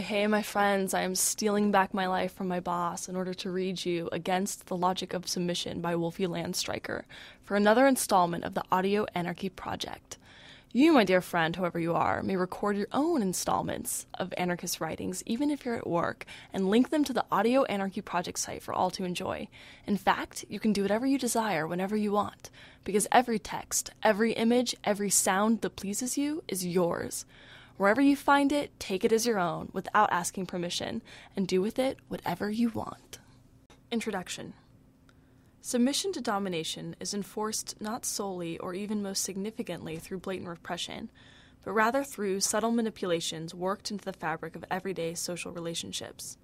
Hey, my friends, I am stealing back my life from my boss in order to read you Against the Logic of Submission by Wolfi Landstreicher for another installment of the Audio Anarchy Project. You, my dear friend, whoever you are, may record your own installments of anarchist writings, even if you're at work, and link them to the Audio Anarchy Project site for all to enjoy. In fact, you can do whatever you desire whenever you want, because every text, every image, every sound that pleases you is yours. Wherever you find it, take it as your own without asking permission, and do with it whatever you want. Introduction. Submission to domination is enforced not solely or even most significantly through blatant repression, but rather through subtle manipulations worked into the fabric of everyday social relationships.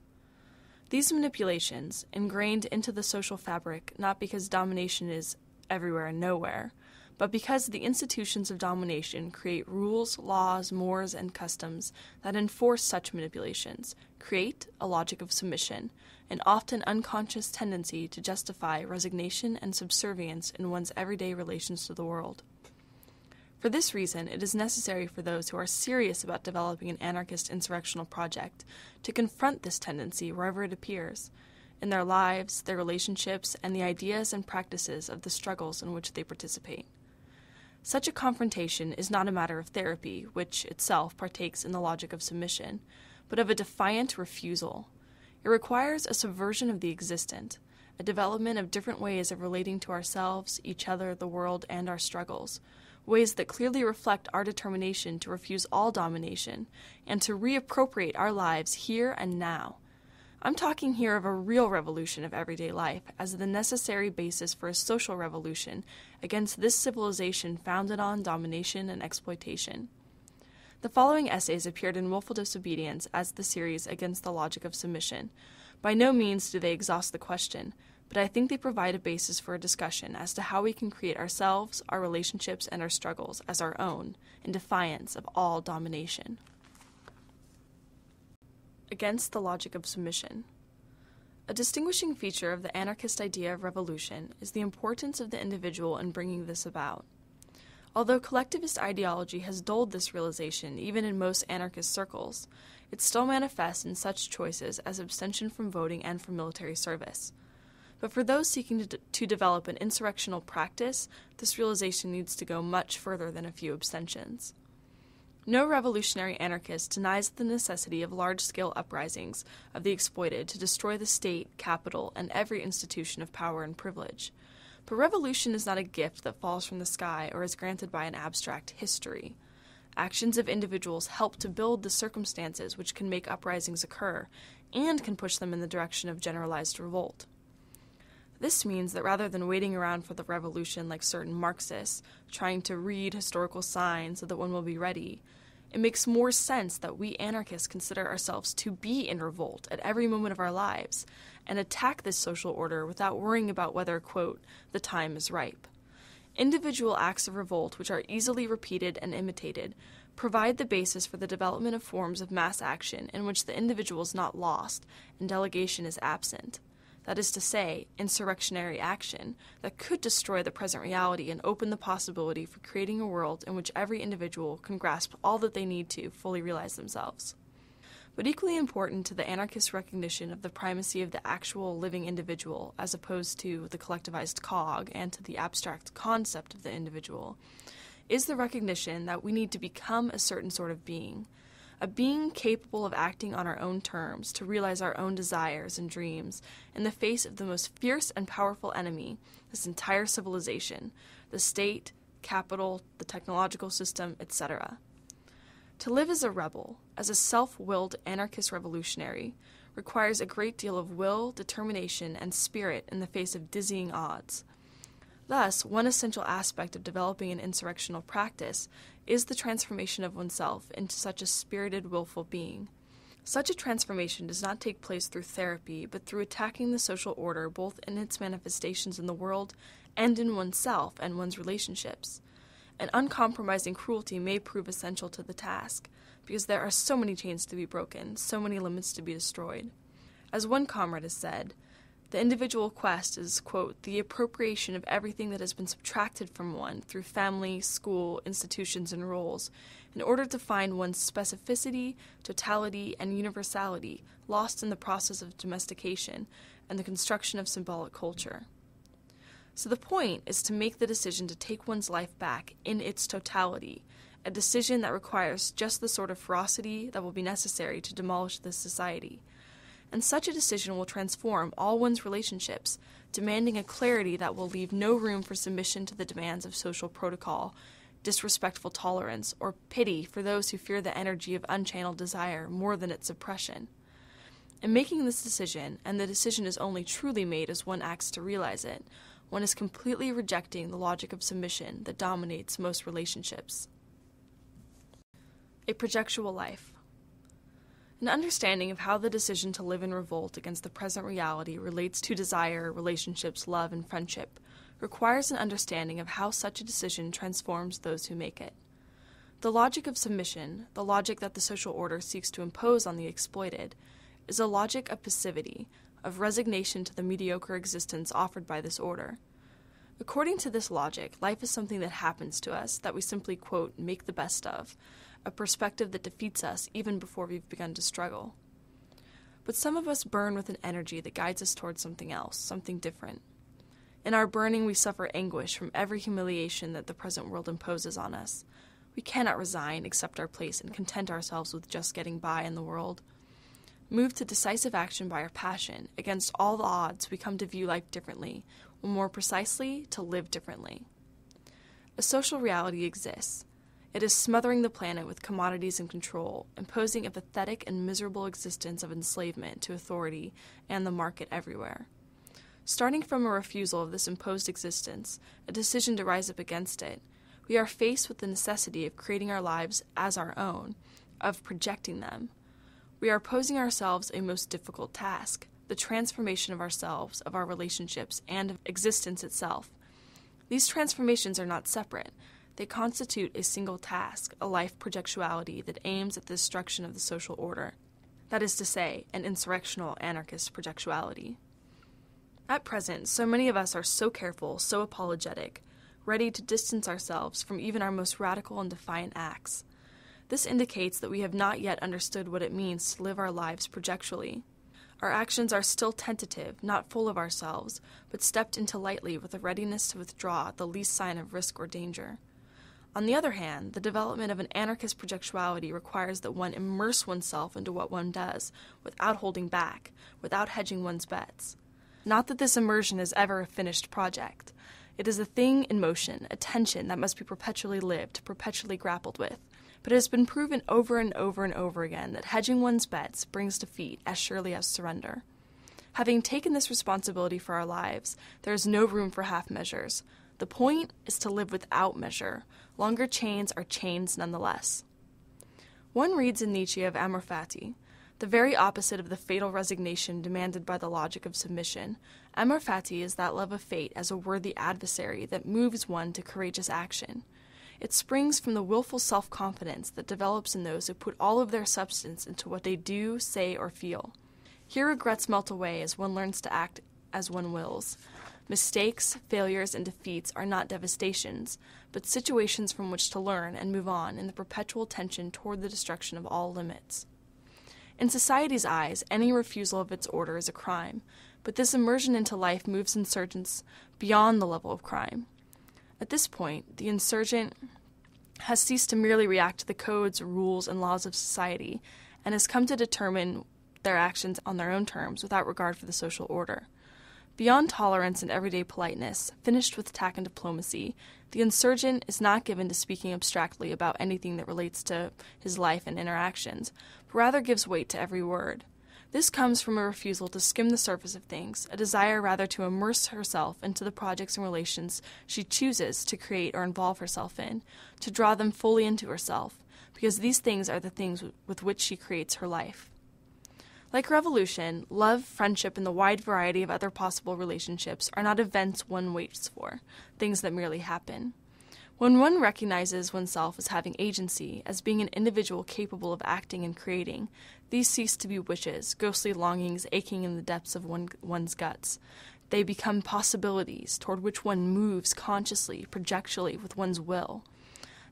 These manipulations, ingrained into the social fabric not because domination is everywhere and nowhere, but because the institutions of domination create rules, laws, mores, and customs that enforce such manipulations, create a logic of submission, an often unconscious tendency to justify resignation and subservience in one's everyday relations to the world. For this reason, it is necessary for those who are serious about developing an anarchist insurrectional project to confront this tendency wherever it appears, in their lives, their relationships, and the ideas and practices of the struggles in which they participate. Such a confrontation is not a matter of therapy, which itself partakes in the logic of submission, but of a defiant refusal. It requires a subversion of the existent, a development of different ways of relating to ourselves, each other, the world, and our struggles, ways that clearly reflect our determination to refuse all domination and to reappropriate our lives here and now. I'm talking here of a real revolution of everyday life as the necessary basis for a social revolution against this civilization founded on domination and exploitation. The following essays appeared in Willful Disobedience as the series Against the Logic of Submission. By no means do they exhaust the question, but I think they provide a basis for a discussion as to how we can create ourselves, our relationships, and our struggles as our own, in defiance of all domination. Against the Logic of Submission. A distinguishing feature of the anarchist idea of revolution is the importance of the individual in bringing this about. Although collectivist ideology has dulled this realization even in most anarchist circles, it still manifests in such choices as abstention from voting and from military service. But for those seeking to develop an insurrectional practice, this realization needs to go much further than a few abstentions. No revolutionary anarchist denies the necessity of large-scale uprisings of the exploited to destroy the state, capital, and every institution of power and privilege. But revolution is not a gift that falls from the sky or is granted by an abstract history. Actions of individuals help to build the circumstances which can make uprisings occur and can push them in the direction of generalized revolt. This means that rather than waiting around for the revolution like certain Marxists, trying to read historical signs so that one will be ready, it makes more sense that we anarchists consider ourselves to be in revolt at every moment of our lives and attack this social order without worrying about whether, quote, the time is ripe. Individual acts of revolt, which are easily repeated and imitated, provide the basis for the development of forms of mass action in which the individual is not lost and delegation is absent. That is to say, insurrectionary action that could destroy the present reality and open the possibility for creating a world in which every individual can grasp all that they need to fully realize themselves. But equally important to the anarchist recognition of the primacy of the actual living individual, as opposed to the collectivized cog and to the abstract concept of the individual, is the recognition that we need to become a certain sort of being. A being capable of acting on our own terms to realize our own desires and dreams in the face of the most fierce and powerful enemy, this entire civilization, the state, capital, the technological system, etc. To live as a rebel, as a self-willed anarchist revolutionary, requires a great deal of will, determination, and spirit in the face of dizzying odds. Thus, one essential aspect of developing an insurrectional practice is the transformation of oneself into such a spirited, willful being. Such a transformation does not take place through therapy, but through attacking the social order both in its manifestations in the world and in oneself and one's relationships. An uncompromising cruelty may prove essential to the task, because there are so many chains to be broken, so many limits to be destroyed. As one comrade has said, The individual quest is, quote, the appropriation of everything that has been subtracted from one through family, school, institutions, and roles, in order to find one's specificity, totality, and universality lost in the process of domestication and the construction of symbolic culture. So the point is to make the decision to take one's life back in its totality, a decision that requires just the sort of ferocity that will be necessary to demolish this society. And such a decision will transform all one's relationships, demanding a clarity that will leave no room for submission to the demands of social protocol, disrespectful tolerance, or pity for those who fear the energy of unchanneled desire more than its suppression. In making this decision, and the decision is only truly made as one acts to realize it, one is completely rejecting the logic of submission that dominates most relationships. A projectual life. An understanding of how the decision to live in revolt against the present reality relates to desire, relationships, love, and friendship requires an understanding of how such a decision transforms those who make it. The logic of submission, the logic that the social order seeks to impose on the exploited, is a logic of passivity, of resignation to the mediocre existence offered by this order. According to this logic, life is something that happens to us, that we simply, quote, make the best of, a perspective that defeats us even before we've begun to struggle. But some of us burn with an energy that guides us towards something else, something different. In our burning, we suffer anguish from every humiliation that the present world imposes on us. We cannot resign, accept our place, and content ourselves with just getting by in the world. Moved to decisive action by our passion, against all the odds, we come to view life differently, or more precisely, to live differently. A social reality exists. It is smothering the planet with commodities and control, imposing a pathetic and miserable existence of enslavement to authority and the market everywhere. Starting from a refusal of this imposed existence, a decision to rise up against it, we are faced with the necessity of creating our lives as our own, of projecting them. We are posing ourselves a most difficult task, the transformation of ourselves, of our relationships, and of existence itself. These transformations are not separate. They constitute a single task, a life projectuality that aims at the destruction of the social order. That is to say, an insurrectional anarchist projectuality. At present, so many of us are so careful, so apologetic, ready to distance ourselves from even our most radical and defiant acts. This indicates that we have not yet understood what it means to live our lives projectually. Our actions are still tentative, not full of ourselves, but stepped into lightly with a readiness to withdraw at the least sign of risk or danger. On the other hand, the development of an anarchist projectuality requires that one immerse oneself into what one does, without holding back, without hedging one's bets. Not that this immersion is ever a finished project. It is a thing in motion, a tension that must be perpetually lived, perpetually grappled with. But it has been proven over and over and over again that hedging one's bets brings defeat as surely as surrender. Having taken this responsibility for our lives, there is no room for half measures. The point is to live without measure. Longer chains are chains nonetheless. One reads in Nietzsche of amor fati, the very opposite of the fatal resignation demanded by the logic of submission. Amor fati is that love of fate as a worthy adversary that moves one to courageous action. It springs from the willful self-confidence that develops in those who put all of their substance into what they do, say, or feel. Here regrets melt away as one learns to act as one wills. Mistakes, failures, and defeats are not devastations, but situations from which to learn and move on in the perpetual tension toward the destruction of all limits. In society's eyes, any refusal of its order is a crime, but this immersion into life moves insurgents beyond the level of crime. At this point, the insurgent has ceased to merely react to the codes, rules, and laws of society, and has come to determine their actions on their own terms without regard for the social order. Beyond tolerance and everyday politeness, finished with tact and diplomacy, the insurgent is not given to speaking abstractly about anything that relates to his life and interactions, but rather gives weight to every word. This comes from a refusal to skim the surface of things, a desire rather to immerse herself into the projects and relations she chooses to create or involve herself in, to draw them fully into herself, because these things are the things with which she creates her life. Like revolution, love, friendship, and the wide variety of other possible relationships are not events one waits for, things that merely happen. When one recognizes oneself as having agency, as being an individual capable of acting and creating, these cease to be wishes, ghostly longings aching in the depths of one's guts. They become possibilities toward which one moves consciously, projectually, with one's will.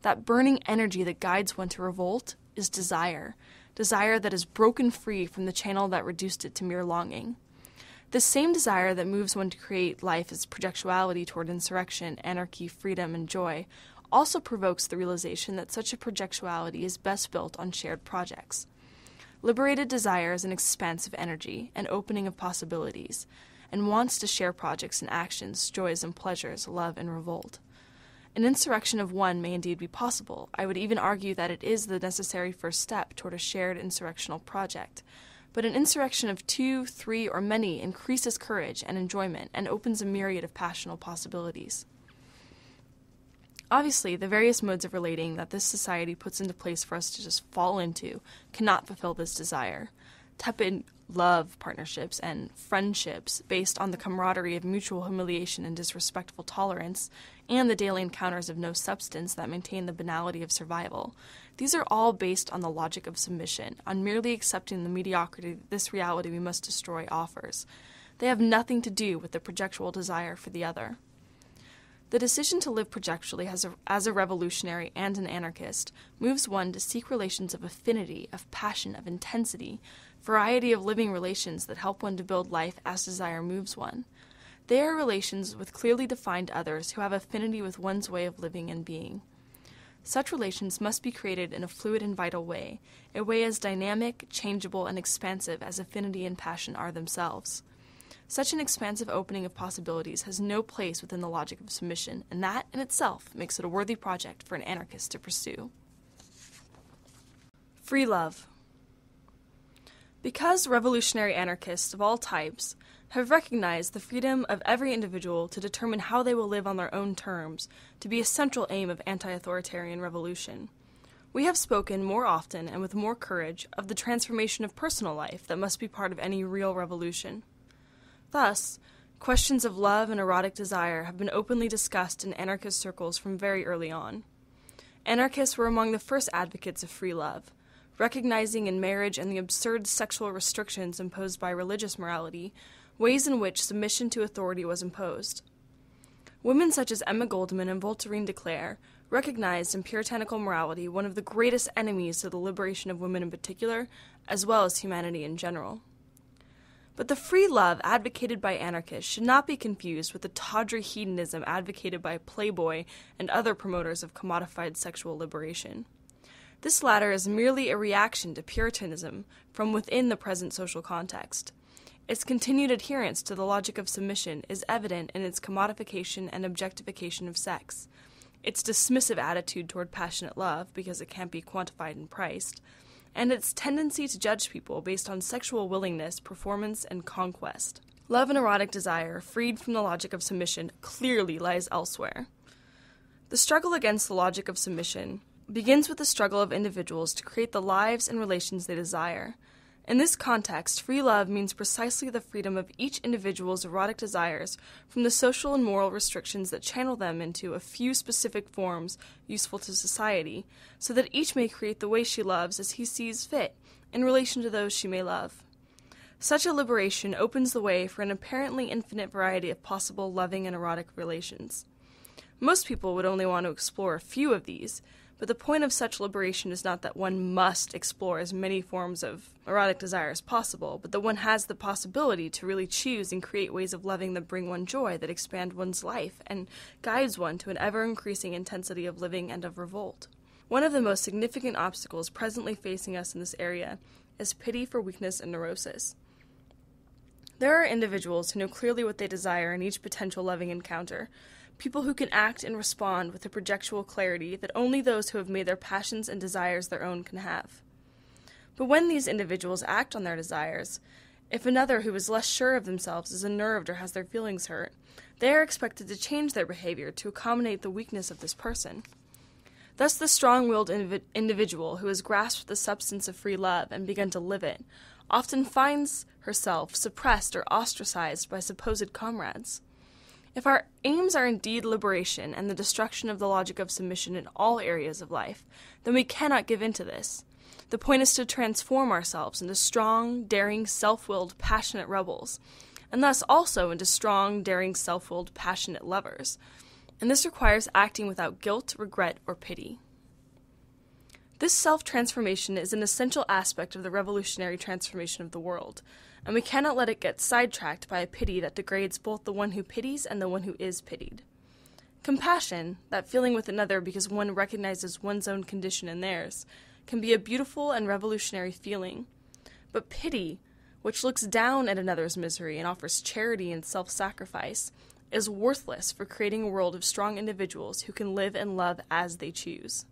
That burning energy that guides one to revolt is desire, desire that is broken free from the channel that reduced it to mere longing. The same desire that moves one to create life as projectuality toward insurrection, anarchy, freedom, and joy also provokes the realization that such a projectuality is best built on shared projects. Liberated desire is an expansive energy, an opening of possibilities, and wants to share projects and actions, joys and pleasures, love and revolt. An insurrection of one may indeed be possible. I would even argue that it is the necessary first step toward a shared insurrectional project. But an insurrection of two, three, or many increases courage and enjoyment and opens a myriad of passional possibilities. Obviously, the various modes of relating that this society puts into place for us to just fall into cannot fulfill this desire. Tepid love partnerships and friendships based on the camaraderie of mutual humiliation and disrespectful tolerance and the daily encounters of no substance that maintain the banality of survival. These are all based on the logic of submission, on merely accepting the mediocrity that this reality we must destroy offers. They have nothing to do with the projectual desire for the other. The decision to live projectually as a revolutionary and an anarchist moves one to seek relations of affinity, of passion, of intensity, variety of living relations that help one to build life as desire moves one. They are relations with clearly defined others who have affinity with one's way of living and being. Such relations must be created in a fluid and vital way, a way as dynamic, changeable, and expansive as affinity and passion are themselves. Such an expansive opening of possibilities has no place within the logic of submission, and that in itself makes it a worthy project for an anarchist to pursue. Free love. Because revolutionary anarchists of all types have recognized the freedom of every individual to determine how they will live on their own terms to be a central aim of anti-authoritarian revolution, we have spoken more often and with more courage of the transformation of personal life that must be part of any real revolution. Thus, questions of love and erotic desire have been openly discussed in anarchist circles from very early on. Anarchists were among the first advocates of free love, recognizing in marriage and the absurd sexual restrictions imposed by religious morality, ways in which submission to authority was imposed. Women such as Emma Goldman and Voltairine de Cleyre recognized in puritanical morality one of the greatest enemies to the liberation of women in particular, as well as humanity in general. But the free love advocated by anarchists should not be confused with the tawdry hedonism advocated by Playboy and other promoters of commodified sexual liberation. This latter is merely a reaction to Puritanism from within the present social context. Its continued adherence to the logic of submission is evident in its commodification and objectification of sex, its dismissive attitude toward passionate love because it can't be quantified and priced, and its tendency to judge people based on sexual willingness, performance, and conquest. Love and erotic desire, freed from the logic of submission, clearly lies elsewhere. The struggle against the logic of submission begins with the struggle of individuals to create the lives and relations they desire. In this context, free love means precisely the freedom of each individual's erotic desires from the social and moral restrictions that channel them into a few specific forms useful to society, so that each may create the way she loves as he sees fit in relation to those she may love. Such a liberation opens the way for an apparently infinite variety of possible loving and erotic relations. Most people would only want to explore a few of these, but the point of such liberation is not that one must explore as many forms of erotic desire as possible, but that one has the possibility to really choose and create ways of loving that bring one joy, that expand one's life, and guides one to an ever-increasing intensity of living and of revolt. One of the most significant obstacles presently facing us in this area is pity for weakness and neurosis. There are individuals who know clearly what they desire in each potential loving encounter, people who can act and respond with a projectual clarity that only those who have made their passions and desires their own can have. But when these individuals act on their desires, if another who is less sure of themselves is unnerved or has their feelings hurt, they are expected to change their behavior to accommodate the weakness of this person. Thus the strong-willed individual who has grasped the substance of free love and begun to live it often finds herself suppressed or ostracized by supposed comrades. If our aims are indeed liberation and the destruction of the logic of submission in all areas of life, then we cannot give in to this. The point is to transform ourselves into strong, daring, self-willed, passionate rebels, and thus also into strong, daring, self-willed, passionate lovers. And this requires acting without guilt, regret, or pity. This self-transformation is an essential aspect of the revolutionary transformation of the world, and we cannot let it get sidetracked by a pity that degrades both the one who pities and the one who is pitied. Compassion, that feeling with another because one recognizes one's own condition and theirs, can be a beautiful and revolutionary feeling. But pity, which looks down at another's misery and offers charity and self-sacrifice, is worthless for creating a world of strong individuals who can live and love as they choose.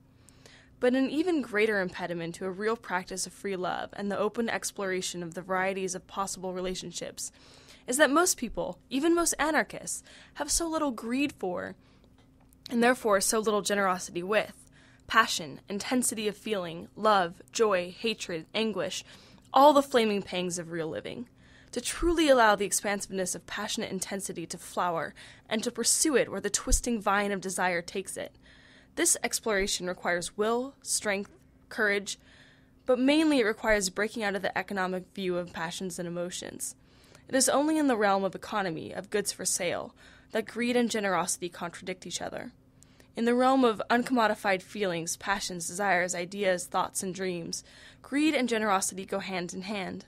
But an even greater impediment to a real practice of free love and the open exploration of the varieties of possible relationships is that most people, even most anarchists, have so little greed for, and therefore so little generosity with, passion, intensity of feeling, love, joy, hatred, anguish, all the flaming pangs of real living. To truly allow the expansiveness of passionate intensity to flower and to pursue it where the twisting vine of desire takes it. This exploration requires will, strength, courage, but mainly it requires breaking out of the economic view of passions and emotions. It is only in the realm of economy, of goods for sale, that greed and generosity contradict each other. In the realm of uncommodified feelings, passions, desires, ideas, thoughts, and dreams, greed and generosity go hand in hand.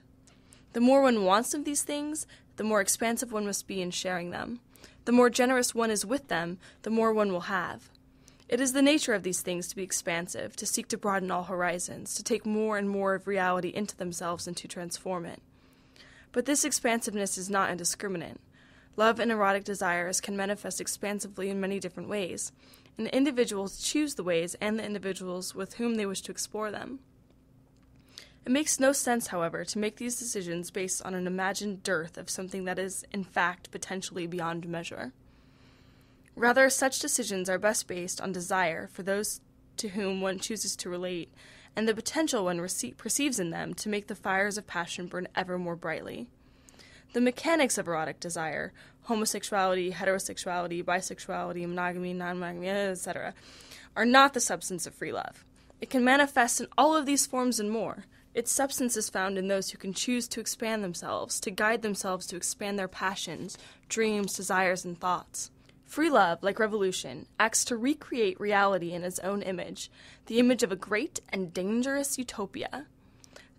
The more one wants of these things, the more expansive one must be in sharing them. The more generous one is with them, the more one will have. It is the nature of these things to be expansive, to seek to broaden all horizons, to take more and more of reality into themselves and to transform it. But this expansiveness is not indiscriminate. Love and erotic desires can manifest expansively in many different ways, and individuals choose the ways and the individuals with whom they wish to explore them. It makes no sense, however, to make these decisions based on an imagined dearth of something that is, in fact, potentially beyond measure. Rather, such decisions are best based on desire for those to whom one chooses to relate, and the potential one perceives in them to make the fires of passion burn ever more brightly. The mechanics of erotic desire, homosexuality, heterosexuality, bisexuality, monogamy, non-monogamy, etc., are not the substance of free love. It can manifest in all of these forms and more. Its substance is found in those who can choose to expand themselves, to guide themselves to expand their passions, dreams, desires, and thoughts. Free love, like revolution, acts to recreate reality in its own image, the image of a great and dangerous utopia.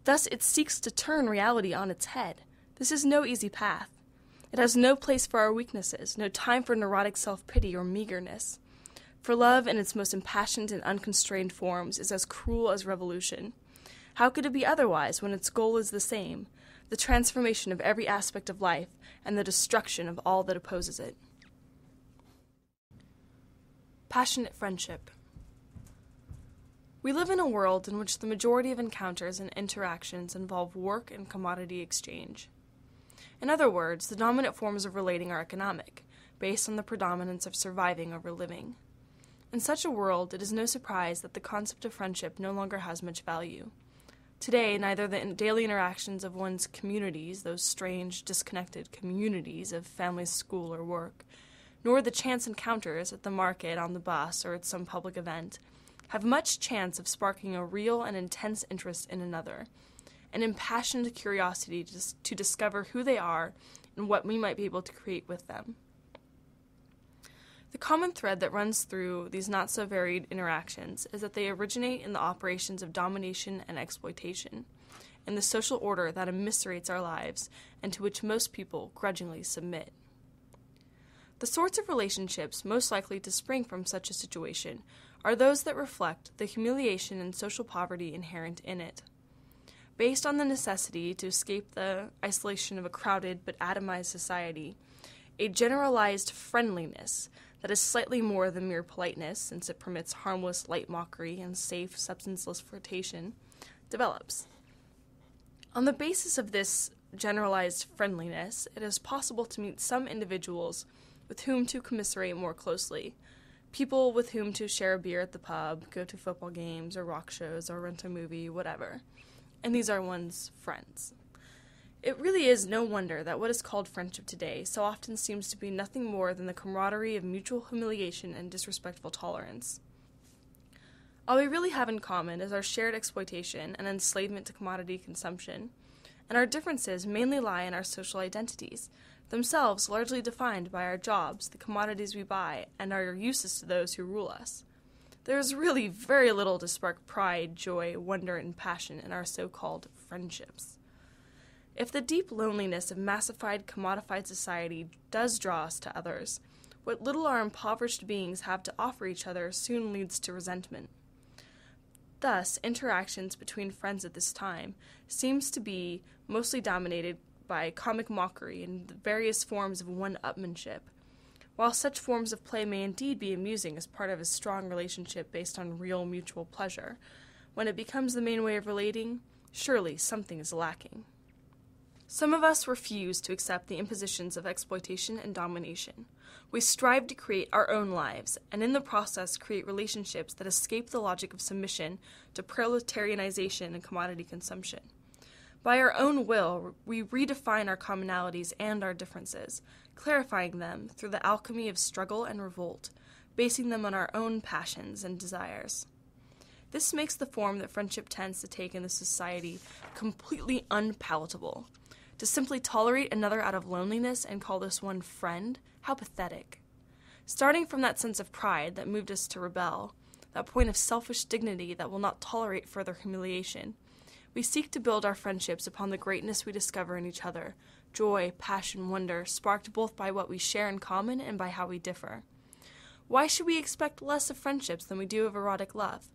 Thus, it seeks to turn reality on its head. This is no easy path. It has no place for our weaknesses, no time for neurotic self-pity or meagerness. For love, in its most impassioned and unconstrained forms, is as cruel as revolution. How could it be otherwise when its goal is the same, the transformation of every aspect of life and the destruction of all that opposes it? Passionate friendship. We live in a world in which the majority of encounters and interactions involve work and commodity exchange. In other words, the dominant forms of relating are economic, based on the predominance of surviving over living. In such a world, it is no surprise that the concept of friendship no longer has much value. Today, neither the daily interactions of one's communities, those strange, disconnected communities of family, school, or work, nor the chance encounters at the market, on the bus, or at some public event, have much chance of sparking a real and intense interest in another, an impassioned curiosity to discover who they are and what we might be able to create with them. The common thread that runs through these not-so-varied interactions is that they originate in the operations of domination and exploitation, in the social order that immiscerates our lives and to which most people grudgingly submit. The sorts of relationships most likely to spring from such a situation are those that reflect the humiliation and social poverty inherent in it. Based on the necessity to escape the isolation of a crowded but atomized society, a generalized friendliness that is slightly more than mere politeness, since it permits harmless light mockery and safe, substanceless flirtation, develops. On the basis of this generalized friendliness, it is possible to meet some individuals with whom to commiserate more closely, people with whom to share a beer at the pub, go to football games or rock shows or rent a movie, whatever, and these are one's friends. It really is no wonder that what is called friendship today so often seems to be nothing more than the camaraderie of mutual humiliation and disrespectful tolerance. All we really have in common is our shared exploitation and enslavement to commodity consumption, and our differences mainly lie in our social identities, themselves largely defined by our jobs, the commodities we buy, and our uses to those who rule us. There is really very little to spark pride, joy, wonder, and passion in our so-called friendships. If the deep loneliness of massified, commodified society does draw us to others, what little our impoverished beings have to offer each other soon leads to resentment. Thus, interactions between friends at this time seems to be mostly dominated by comic mockery and the various forms of one-upmanship. While such forms of play may indeed be amusing as part of a strong relationship based on real mutual pleasure, when it becomes the main way of relating, surely something is lacking. Some of us refuse to accept the impositions of exploitation and domination. We strive to create our own lives, and in the process create relationships that escape the logic of submission to proletarianization and commodity consumption. By our own will, we redefine our commonalities and our differences, clarifying them through the alchemy of struggle and revolt, basing them on our own passions and desires. This makes the form that friendship tends to take in this society completely unpalatable. To simply tolerate another out of loneliness and call this one friend, how pathetic. Starting from that sense of pride that moved us to rebel, that point of selfish dignity that will not tolerate further humiliation, we seek to build our friendships upon the greatness we discover in each other, joy, passion, wonder, sparked both by what we share in common and by how we differ. Why should we expect less of friendships than we do of erotic love?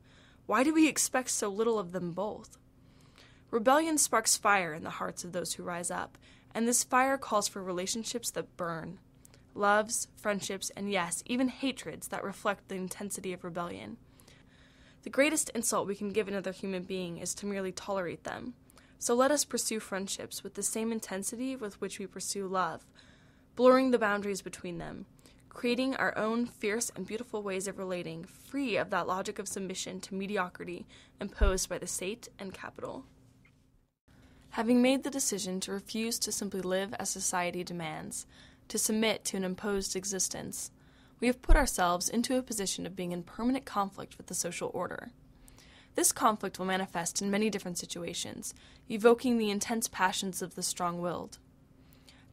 Why do we expect so little of them both? Rebellion sparks fire in the hearts of those who rise up, and this fire calls for relationships that burn. Loves, friendships, and yes, even hatreds that reflect the intensity of rebellion. The greatest insult we can give another human being is to merely tolerate them. So let us pursue friendships with the same intensity with which we pursue love, blurring the boundaries between them, creating our own fierce and beautiful ways of relating, free of that logic of submission to mediocrity imposed by the state and capital. Having made the decision to refuse to simply live as society demands, to submit to an imposed existence, we have put ourselves into a position of being in permanent conflict with the social order. This conflict will manifest in many different situations, evoking the intense passions of the strong-willed.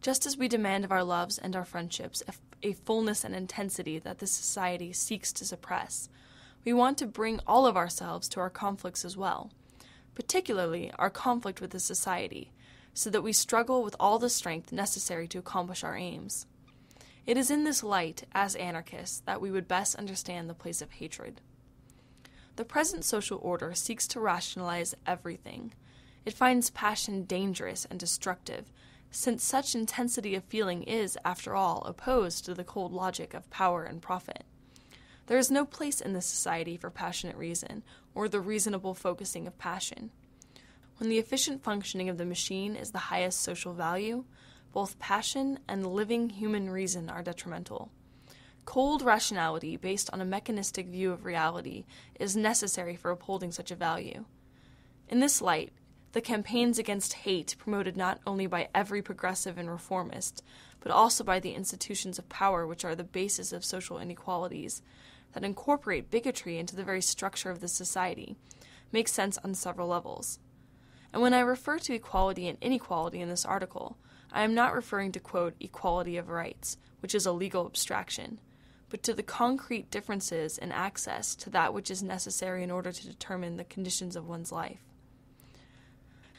Just as we demand of our loves and our friendships a fullness and intensity that this society seeks to suppress, we want to bring all of ourselves to our conflicts as well, particularly our conflict with the society, so that we struggle with all the strength necessary to accomplish our aims. It is in this light, as anarchists, that we would best understand the place of hatred. The present social order seeks to rationalize everything. It finds passion dangerous and destructive, since such intensity of feeling is, after all, opposed to the cold logic of power and profit. There is no place in this society for passionate reason, or the reasonable focusing of passion. When the efficient functioning of the machine is the highest social value, both passion and living human reason are detrimental. Cold rationality based on a mechanistic view of reality is necessary for upholding such a value. In this light, the campaigns against hate promoted not only by every progressive and reformist, but also by the institutions of power which are the basis of social inequalities, that incorporate bigotry into the very structure of the society, make sense on several levels. And when I refer to equality and inequality in this article, I am not referring to, quote, equality of rights, which is a legal abstraction, but to the concrete differences in access to that which is necessary in order to determine the conditions of one's life.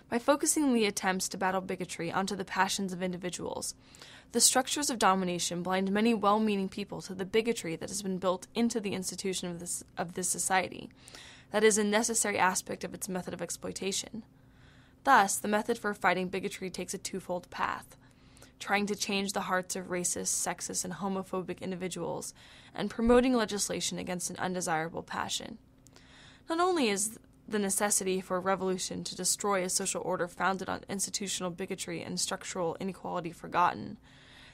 By focusing the attempts to battle bigotry onto the passions of individuals, the structures of domination blind many well-meaning people to the bigotry that has been built into the institution of this society, that is a necessary aspect of its method of exploitation. Thus, the method for fighting bigotry takes a twofold path, trying to change the hearts of racist, sexist, and homophobic individuals, and promoting legislation against an undesirable passion. Not only is the necessity for revolution to destroy a social order founded on institutional bigotry and structural inequality forgotten,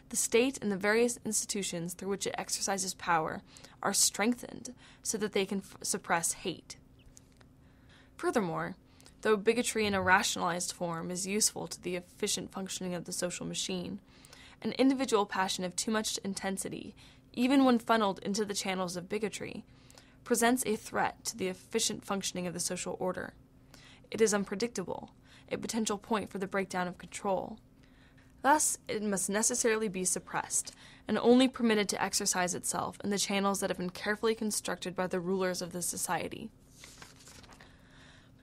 the state and the various institutions through which it exercises power are strengthened so that they can suppress hate. Furthermore, though bigotry in a rationalized form is useful to the efficient functioning of the social machine, an individual passion of too much intensity, even when funneled into the channels of bigotry, presents a threat to the efficient functioning of the social order. It is unpredictable, a potential point for the breakdown of control. Thus, it must necessarily be suppressed, and only permitted to exercise itself in the channels that have been carefully constructed by the rulers of the society.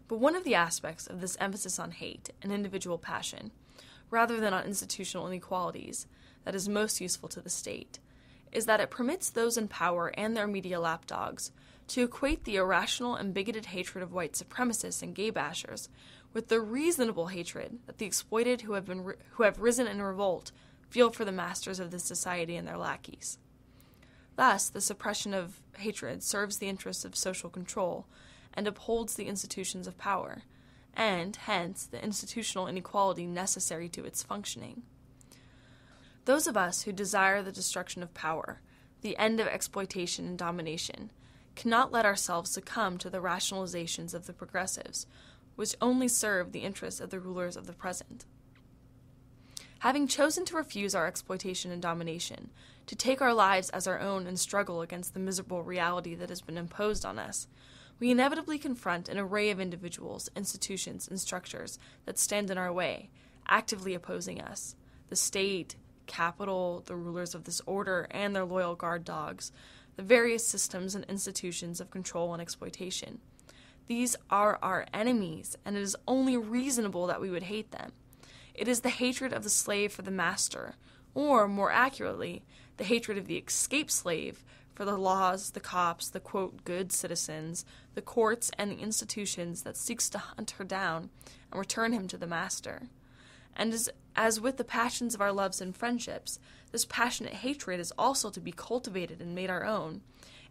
But one of the aspects of this emphasis on hate and individual passion, rather than on institutional inequalities, that is most useful to the state, is that it permits those in power and their media lapdogs to equate the irrational and bigoted hatred of white supremacists and gay bashers with the reasonable hatred that the exploited who have risen in revolt feel for the masters of this society and their lackeys. Thus, the suppression of hatred serves the interests of social control and upholds the institutions of power, and, hence, the institutional inequality necessary to its functioning. Those of us who desire the destruction of power, the end of exploitation and domination, cannot let ourselves succumb to the rationalizations of the progressives, which only serve the interests of the rulers of the present. Having chosen to refuse our exploitation and domination, to take our lives as our own and struggle against the miserable reality that has been imposed on us, we inevitably confront an array of individuals, institutions, and structures that stand in our way, actively opposing us, the state, capital, the rulers of this order, and their loyal guard dogs, the various systems and institutions of control and exploitation. These are our enemies, and it is only reasonable that we would hate them. It is the hatred of the slave for the master, or, more accurately, the hatred of the escaped slave for the laws, the cops, the, quote, good citizens, the courts, and the institutions that seeks to hunt her down and return him to the master. And as with the passions of our loves and friendships, this passionate hatred is also to be cultivated and made our own,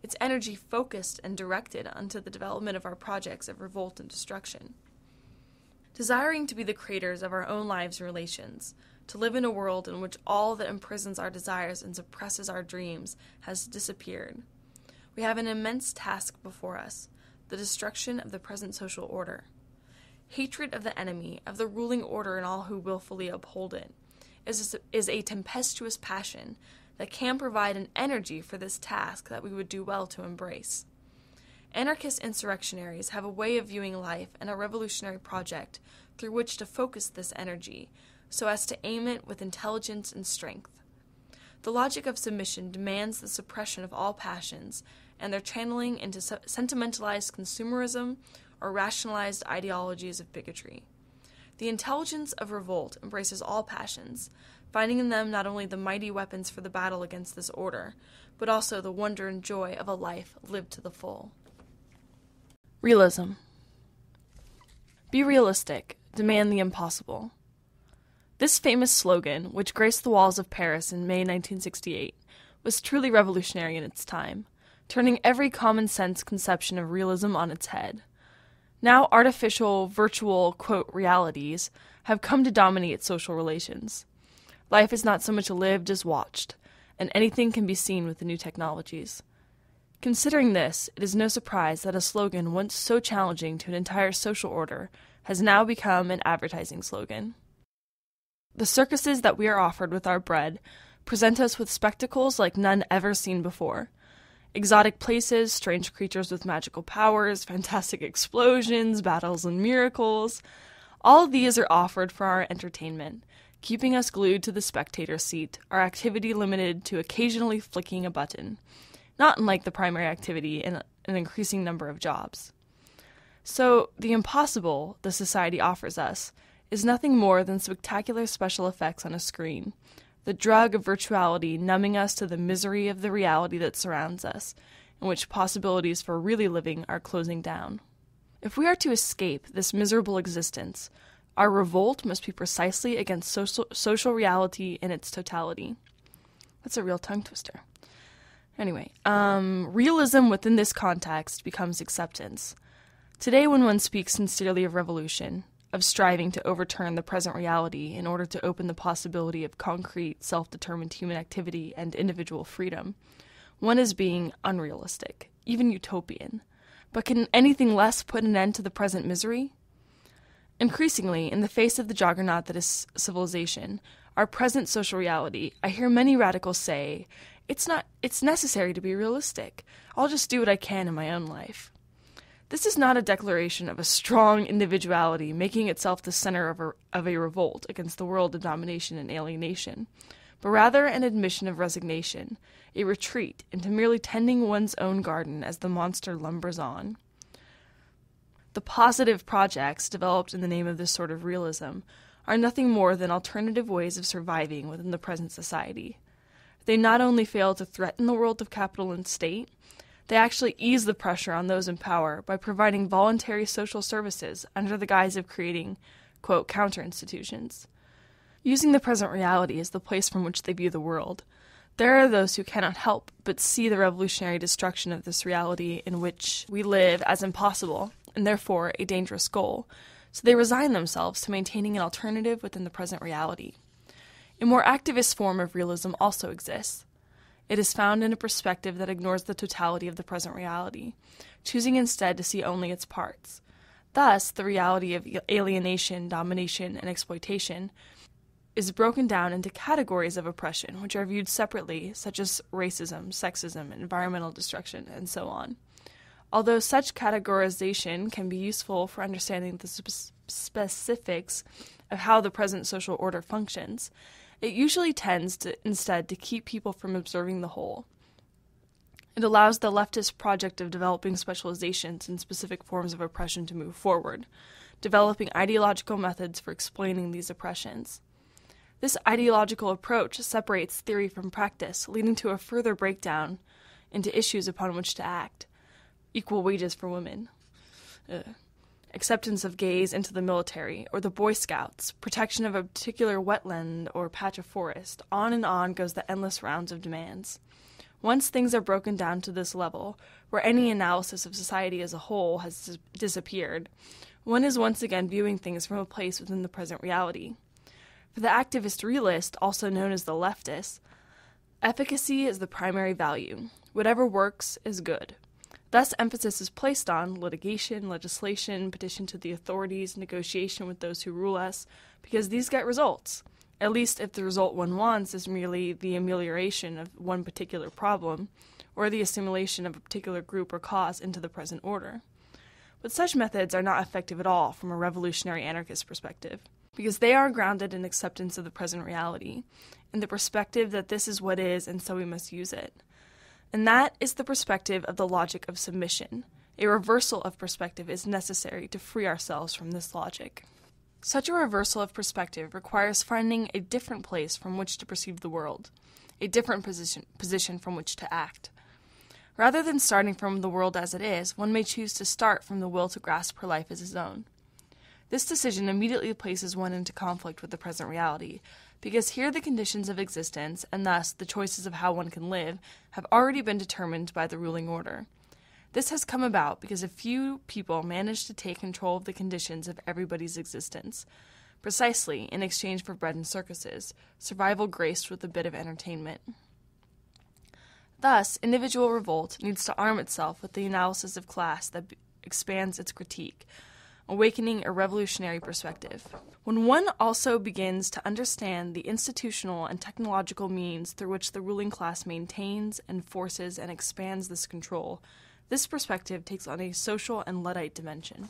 its energy focused and directed unto the development of our projects of revolt and destruction. Desiring to be the creators of our own lives and relations, to live in a world in which all that imprisons our desires and suppresses our dreams has disappeared, we have an immense task before us, the destruction of the present social order. Hatred of the enemy, of the ruling order and all who willfully uphold it, is a tempestuous passion that can provide an energy for this task that we would do well to embrace. Anarchist insurrectionaries have a way of viewing life and a revolutionary project through which to focus this energy, so as to aim it with intelligence and strength. The logic of submission demands the suppression of all passions and their channeling into sentimentalized consumerism or rationalized ideologies of bigotry. The intelligence of revolt embraces all passions, finding in them not only the mighty weapons for the battle against this order, but also the wonder and joy of a life lived to the full. Realism. Be realistic, demand the impossible. This famous slogan, which graced the walls of Paris in May 1968, was truly revolutionary in its time, turning every common-sense conception of realism on its head. Now artificial, virtual, quote, realities have come to dominate social relations. Life is not so much lived as watched, and anything can be seen with the new technologies. Considering this, it is no surprise that a slogan once so challenging to an entire social order has now become an advertising slogan. The circuses that we are offered with our bread present us with spectacles like none ever seen before. Exotic places, strange creatures with magical powers, fantastic explosions, battles and miracles. All these are offered for our entertainment, keeping us glued to the spectator seat, our activity limited to occasionally flicking a button, not unlike the primary activity in an increasing number of jobs. So, the impossible the society offers us is nothing more than spectacular special effects on a screen, the drug of virtuality numbing us to the misery of the reality that surrounds us, in which possibilities for really living are closing down. If we are to escape this miserable existence, our revolt must be precisely against social reality in its totality. That's a real tongue twister. Anyway, realism within this context becomes acceptance. Today, when one speaks sincerely of revolution, of striving to overturn the present reality in order to open the possibility of concrete, self-determined human activity and individual freedom, one is being unrealistic, even utopian. But can anything less put an end to the present misery? Increasingly, in the face of the juggernaut that is civilization, our present social reality, I hear many radicals say, it's necessary to be realistic. I'll just do what I can in my own life. This is not a declaration of a strong individuality making itself the center of a revolt against the world of domination and alienation, but rather an admission of resignation, a retreat into merely tending one's own garden as the monster lumbers on. The positive projects developed in the name of this sort of realism are nothing more than alternative ways of surviving within the present society. They not only fail to threaten the world of capital and state, they actually ease the pressure on those in power by providing voluntary social services under the guise of creating, quote, counter-institutions. Using the present reality as the place from which they view the world, there are those who cannot help but see the revolutionary destruction of this reality in which we live as impossible, and therefore a dangerous goal, so they resign themselves to maintaining an alternative within the present reality. A more activist form of realism also exists. It is found in a perspective that ignores the totality of the present reality, choosing instead to see only its parts. Thus, the reality of alienation, domination, and exploitation is broken down into categories of oppression, which are viewed separately, such as racism, sexism, environmental destruction, and so on. Although such categorization can be useful for understanding the specifics of how the present social order functions, it usually tends instead to keep people from observing the whole. It allows the leftist project of developing specializations in specific forms of oppression to move forward, developing ideological methods for explaining these oppressions. This ideological approach separates theory from practice, leading to a further breakdown into issues upon which to act. Equal wages for women, acceptance of gays into the military, or the Boy Scouts, protection of a particular wetland or patch of forest, on and on goes the endless rounds of demands. Once things are broken down to this level, where any analysis of society as a whole has disappeared, one is once again viewing things from a place within the present reality. For the activist realist, also known as the leftist, efficacy is the primary value. Whatever works is good. Thus, emphasis is placed on litigation, legislation, petition to the authorities, negotiation with those who rule us, because these get results, at least if the result one wants is merely the amelioration of one particular problem, or the assimilation of a particular group or cause into the present order. But such methods are not effective at all from a revolutionary anarchist perspective, because they are grounded in acceptance of the present reality, in the perspective that this is what is and so we must use it. And that is the perspective of the logic of submission. A reversal of perspective is necessary to free ourselves from this logic. Such a reversal of perspective requires finding a different place from which to perceive the world, a different position from which to act. Rather than starting from the world as it is, one may choose to start from the will to grasp her life as his own. This decision immediately places one into conflict with the present reality, because here the conditions of existence, and thus the choices of how one can live, have already been determined by the ruling order. This has come about because a few people managed to take control of the conditions of everybody's existence, precisely in exchange for bread and circuses, survival graced with a bit of entertainment. Thus, individual revolt needs to arm itself with the analysis of class that expands its critique, awakening a revolutionary perspective. When one also begins to understand the institutional and technological means through which the ruling class maintains, enforces, and expands this control, this perspective takes on a social and Luddite dimension.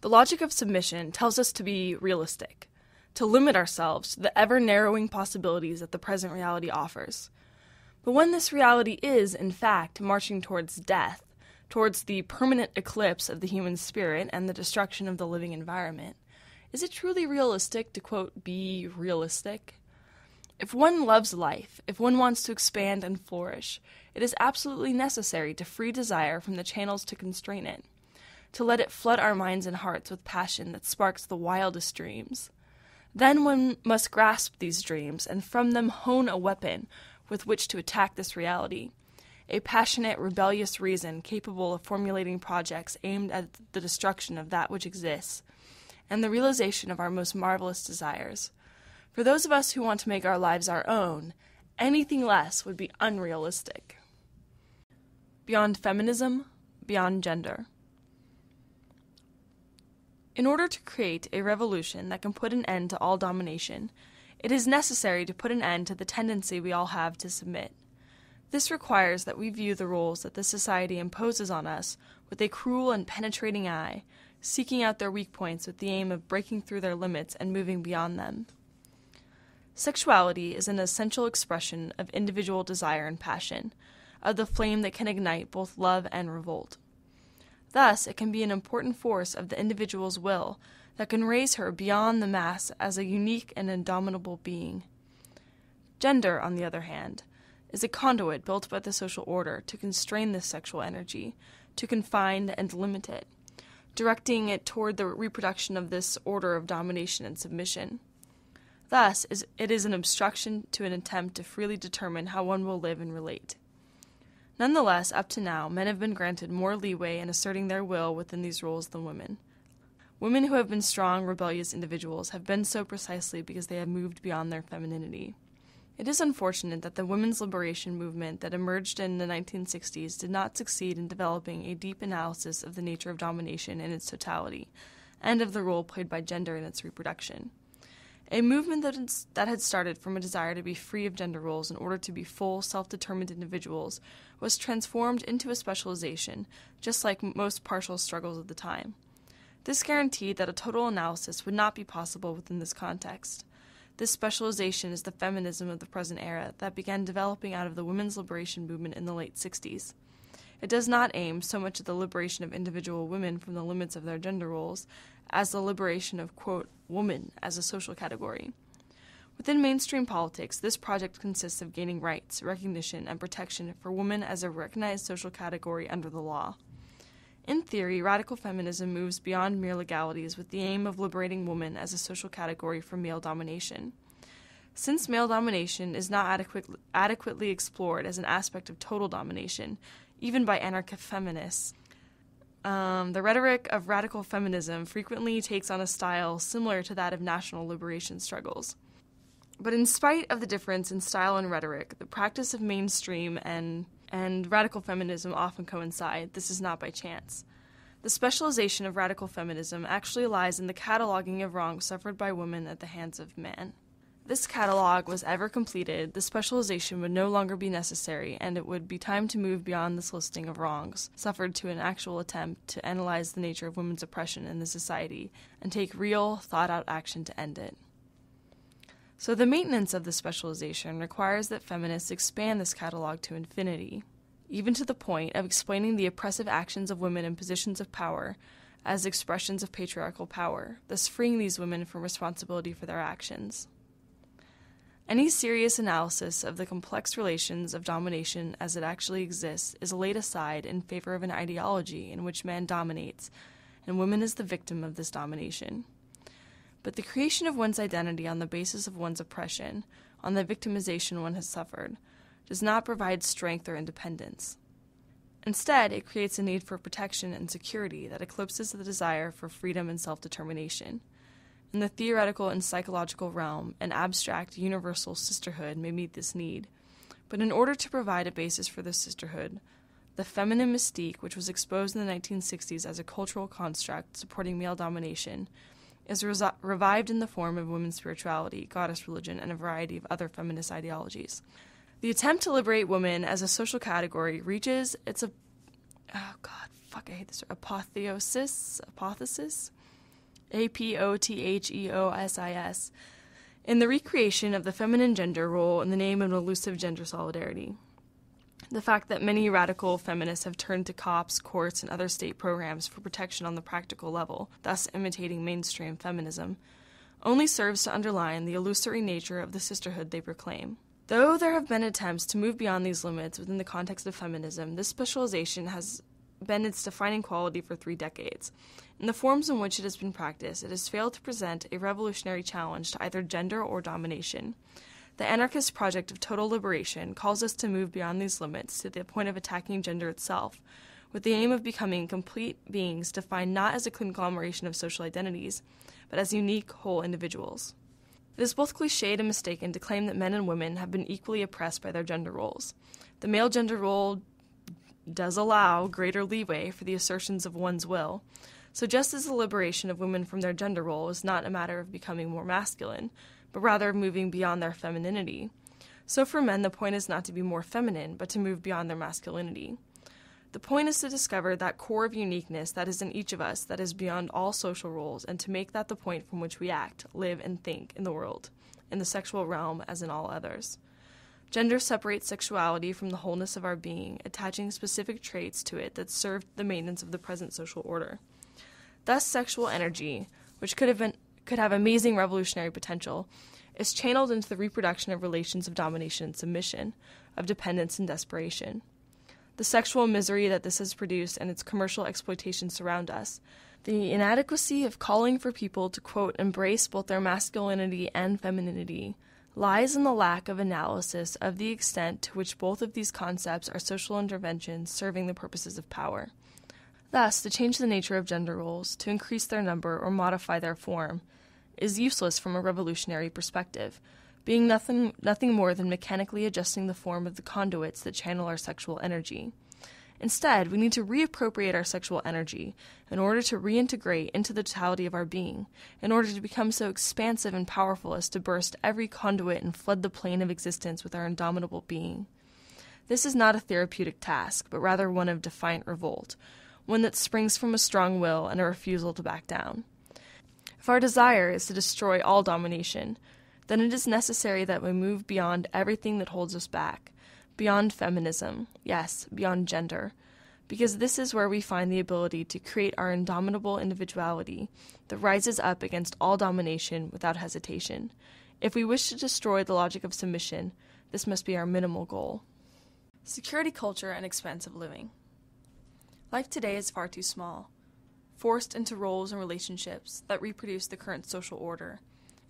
The logic of submission tells us to be realistic, to limit ourselves to the ever-narrowing possibilities that the present reality offers. But when this reality is, in fact, marching towards death, towards the permanent eclipse of the human spirit and the destruction of the living environment, is it truly realistic to, quote, be realistic? If one loves life, if one wants to expand and flourish, it is absolutely necessary to free desire from the channels to constrain it, to let it flood our minds and hearts with passion that sparks the wildest dreams. Then one must grasp these dreams and from them hone a weapon with which to attack this reality, a passionate, rebellious reason capable of formulating projects aimed at the destruction of that which exists, and the realization of our most marvelous desires. For those of us who want to make our lives our own, anything less would be unrealistic. Beyond feminism, beyond gender. In order to create a revolution that can put an end to all domination, it is necessary to put an end to the tendency we all have to submit. This requires that we view the roles that this society imposes on us with a cruel and penetrating eye, seeking out their weak points with the aim of breaking through their limits and moving beyond them. Sexuality is an essential expression of individual desire and passion, of the flame that can ignite both love and revolt. Thus, it can be an important force of the individual's will that can raise her beyond the mass as a unique and indomitable being. Gender, on the other hand, is a conduit built by the social order to constrain this sexual energy, to confine and limit it, directing it toward the reproduction of this order of domination and submission. Thus, it is an obstruction to an attempt to freely determine how one will live and relate. Nonetheless, up to now, men have been granted more leeway in asserting their will within these roles than women. Women who have been strong, rebellious individuals have been so precisely because they have moved beyond their femininity. It is unfortunate that the women's liberation movement that emerged in the 1960s did not succeed in developing a deep analysis of the nature of domination in its totality, and of the role played by gender in its reproduction. A movement that had started from a desire to be free of gender roles in order to be full, self-determined individuals was transformed into a specialization, just like most partial struggles of the time. This guaranteed that a total analysis would not be possible within this context. This specialization is the feminism of the present era that began developing out of the women's liberation movement in the late 60s. It does not aim so much at the liberation of individual women from the limits of their gender roles as the liberation of, quote, woman as a social category. Within mainstream politics, this project consists of gaining rights, recognition, and protection for women as a recognized social category under the law. In theory, radical feminism moves beyond mere legalities with the aim of liberating women as a social category from male domination. Since male domination is not adequately explored as an aspect of total domination, even by anarcho-feminists, the rhetoric of radical feminism frequently takes on a style similar to that of national liberation struggles. But in spite of the difference in style and rhetoric, the practice of mainstream and radical feminism often coincide. This is not by chance. The specialization of radical feminism actually lies in the cataloging of wrongs suffered by women at the hands of man. This catalog was ever completed, the specialization would no longer be necessary, and it would be time to move beyond this listing of wrongs suffered to an actual attempt to analyze the nature of women's oppression in the society and take real, thought-out action to end it. So the maintenance of the specialization requires that feminists expand this catalog to infinity, even to the point of explaining the oppressive actions of women in positions of power as expressions of patriarchal power, thus freeing these women from responsibility for their actions. Any serious analysis of the complex relations of domination as it actually exists is laid aside in favor of an ideology in which man dominates, and woman is the victim of this domination. But the creation of one's identity on the basis of one's oppression, on the victimization one has suffered, does not provide strength or independence. Instead, it creates a need for protection and security that eclipses the desire for freedom and self-determination. In the theoretical and psychological realm, an abstract, universal sisterhood may meet this need, but in order to provide a basis for this sisterhood, the feminine mystique, which was exposed in the 1960s as a cultural construct supporting male domination, is revived in the form of women's spirituality, goddess religion, and a variety of other feminist ideologies. The attempt to liberate women as a social category reaches its apotheosis. A-P-O-T-H-E-O-S-I-S, in the recreation of the feminine gender role in the name of an elusive gender solidarity. The fact that many radical feminists have turned to cops, courts, and other state programs for protection on the practical level, thus imitating mainstream feminism, only serves to underline the illusory nature of the sisterhood they proclaim. Though there have been attempts to move beyond these limits within the context of feminism, this specialization has been its defining quality for 3 decades. In the forms in which it has been practiced, it has failed to present a revolutionary challenge to either gender or domination. The anarchist project of total liberation calls us to move beyond these limits to the point of attacking gender itself, with the aim of becoming complete beings defined not as a conglomeration of social identities, but as unique, whole individuals. It is both cliched and mistaken to claim that men and women have been equally oppressed by their gender roles. The male gender role does allow greater leeway for the assertions of one's will, So just as the liberation of women from their gender role is not a matter of becoming more masculine, but rather of moving beyond their femininity, so for men the point is not to be more feminine, but to move beyond their masculinity. The point is to discover that core of uniqueness that is in each of us that is beyond all social roles, and to make that the point from which we act, live, and think in the world, in the sexual realm as in all others. Gender separates sexuality from the wholeness of our being, attaching specific traits to it that serve the maintenance of the present social order. Thus, sexual energy, which could have amazing revolutionary potential, is channeled into the reproduction of relations of domination and submission, of dependence and desperation. The sexual misery that this has produced and its commercial exploitation surround us, the inadequacy of calling for people to, quote, embrace both their masculinity and femininity, lies in the lack of analysis of the extent to which both of these concepts are social interventions serving the purposes of power. Thus, to change the nature of gender roles, to increase their number or modify their form, is useless from a revolutionary perspective, being nothing more than mechanically adjusting the form of the conduits that channel our sexual energy. Instead, we need to reappropriate our sexual energy in order to reintegrate into the totality of our being, in order to become so expansive and powerful as to burst every conduit and flood the plane of existence with our indomitable being. This is not a therapeutic task, but rather one of defiant revolt, one that springs from a strong will and a refusal to back down. If our desire is to destroy all domination, then it is necessary that we move beyond everything that holds us back, beyond feminism, yes, beyond gender, because this is where we find the ability to create our indomitable individuality that rises up against all domination without hesitation. If we wish to destroy the logic of submission, this must be our minimal goal. Security culture and expensive living. Life today is far too small, forced into roles and relationships that reproduce the current social order.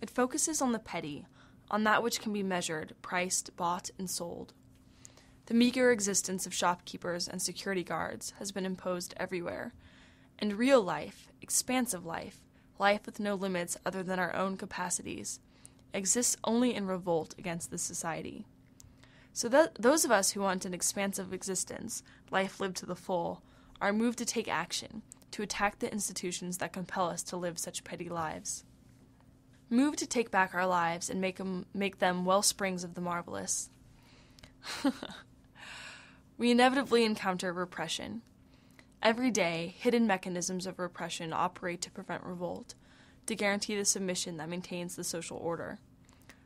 It focuses on the petty, on that which can be measured, priced, bought, and sold. The meager existence of shopkeepers and security guards has been imposed everywhere, and real life, expansive life, life with no limits other than our own capacities, exists only in revolt against this society. So that those of us who want an expansive existence, life lived to the full, are moved to take action, to attack the institutions that compel us to live such petty lives. Move to take back our lives and make them well springs of the marvelous. We inevitably encounter repression. Every day, hidden mechanisms of repression operate to prevent revolt, to guarantee the submission that maintains the social order.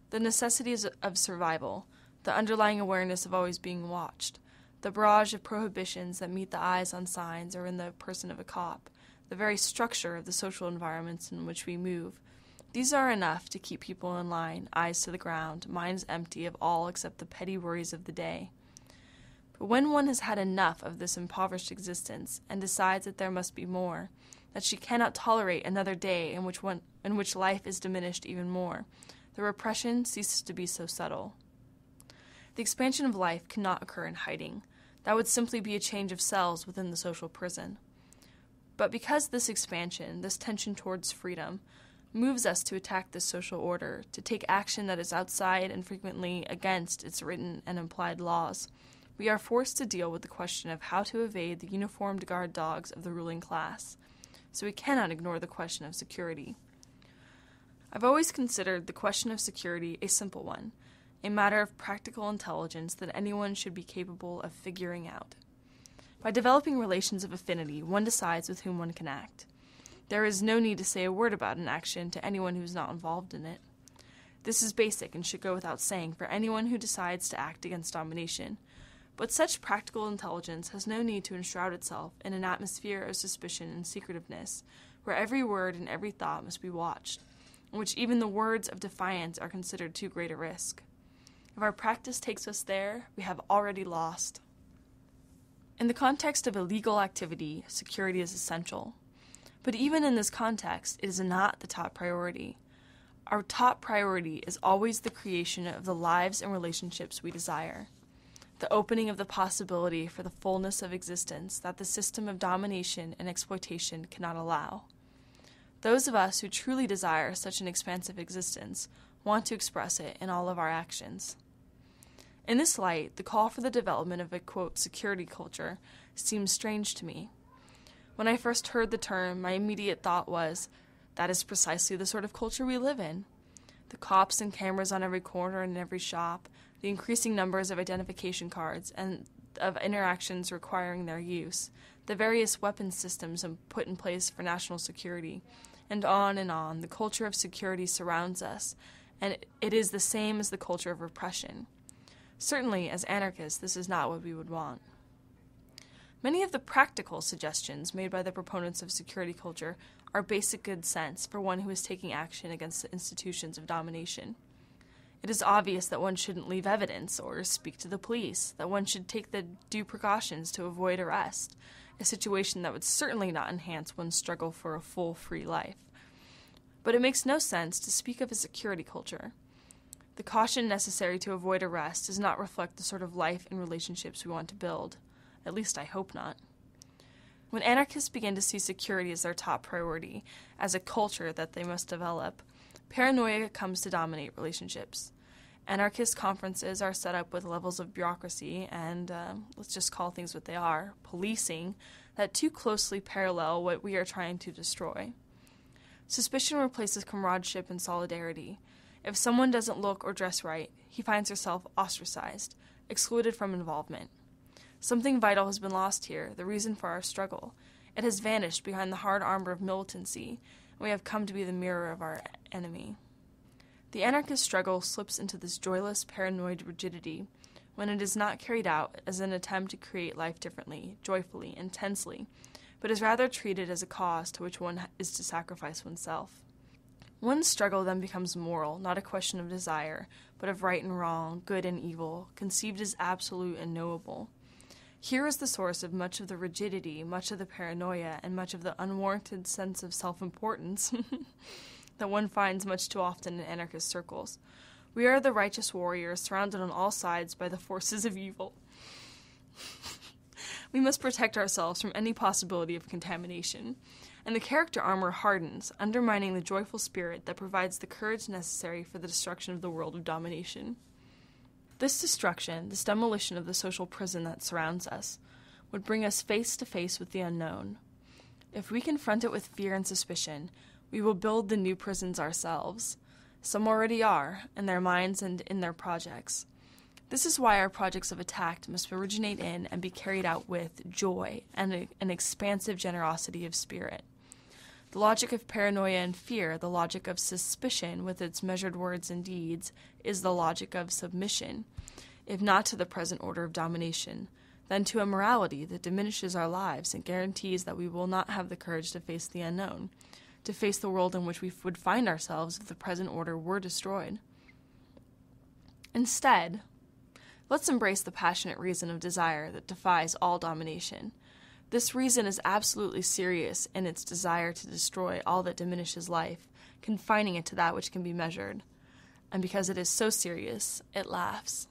The necessities of survival, the underlying awareness of always being watched, the barrage of prohibitions that meet the eyes on signs or in the person of a cop, the very structure of the social environments in which we move, these are enough to keep people in line, eyes to the ground, minds empty of all except the petty worries of the day. But when one has had enough of this impoverished existence and decides that there must be more, that she cannot tolerate another day in which life is diminished even more, the repression ceases to be so subtle. The expansion of life cannot occur in hiding. That would simply be a change of cells within the social prison. But because this expansion, this tension towards freedom, moves us to attack this social order, to take action that is outside and frequently against its written and implied laws, we are forced to deal with the question of how to evade the uniformed guard dogs of the ruling class. So we cannot ignore the question of security. I've always considered the question of security a simple one, a matter of practical intelligence that anyone should be capable of figuring out. By developing relations of affinity, one decides with whom one can act. There is no need to say a word about an action to anyone who is not involved in it. This is basic and should go without saying for anyone who decides to act against domination. But such practical intelligence has no need to enshroud itself in an atmosphere of suspicion and secretiveness, where every word and every thought must be watched, in which even the words of defiance are considered too great a risk. If our practice takes us there, we have already lost. In the context of illegal activity, security is essential. But even in this context, it is not the top priority. Our top priority is always the creation of the lives and relationships we desire, the opening of the possibility for the fullness of existence that the system of domination and exploitation cannot allow. Those of us who truly desire such an expansive existence want to express it in all of our actions. In this light, the call for the development of a, quote, security culture seems strange to me. When I first heard the term, my immediate thought was, that is precisely the sort of culture we live in. The cops and cameras on every corner and in every shop, the increasing numbers of identification cards and of interactions requiring their use, the various weapon systems put in place for national security, and on, the culture of security surrounds us, and it is the same as the culture of repression. Certainly, as anarchists, this is not what we would want. Many of the practical suggestions made by the proponents of security culture are basic good sense for one who is taking action against the institutions of domination. It is obvious that one shouldn't leave evidence or speak to the police, that one should take the due precautions to avoid arrest, a situation that would certainly not enhance one's struggle for a full, free life. But it makes no sense to speak of a security culture. The caution necessary to avoid arrest does not reflect the sort of life and relationships we want to build. At least I hope not. When anarchists begin to see security as their top priority, as a culture that they must develop, paranoia comes to dominate relationships. Anarchist conferences are set up with levels of bureaucracy and, let's just call things what they are, policing, that too closely parallel what we are trying to destroy. Suspicion replaces comradeship and solidarity. If someone doesn't look or dress right, he finds herself ostracized, excluded from involvement. Something vital has been lost here, the reason for our struggle. It has vanished behind the hard armor of militancy, and we have come to be the mirror of our enemy. The anarchist struggle slips into this joyless, paranoid rigidity when it is not carried out as an attempt to create life differently, joyfully, intensely, but is rather treated as a cause to which one is to sacrifice oneself. One's struggle then becomes moral, not a question of desire, but of right and wrong, good and evil, conceived as absolute and knowable. Here is the source of much of the rigidity, much of the paranoia, and much of the unwarranted sense of self-importance that one finds much too often in anarchist circles. We are the righteous warriors surrounded on all sides by the forces of evil. We must protect ourselves from any possibility of contamination. And the character armor hardens, undermining the joyful spirit that provides the courage necessary for the destruction of the world of domination. This destruction, this demolition of the social prison that surrounds us, would bring us face to face with the unknown. If we confront it with fear and suspicion, we will build the new prisons ourselves. Some already are, in their minds and in their projects. This is why our projects of attack must originate in and be carried out with joy and an expansive generosity of spirit. The logic of paranoia and fear, the logic of suspicion with its measured words and deeds, is the logic of submission, if not to the present order of domination, then to a morality that diminishes our lives and guarantees that we will not have the courage to face the unknown, to face the world in which we would find ourselves if the present order were destroyed. Instead, let's embrace the passionate reason of desire that defies all domination. This reason is absolutely serious in its desire to destroy all that diminishes life, confining it to that which can be measured. And because it is so serious, it laughs.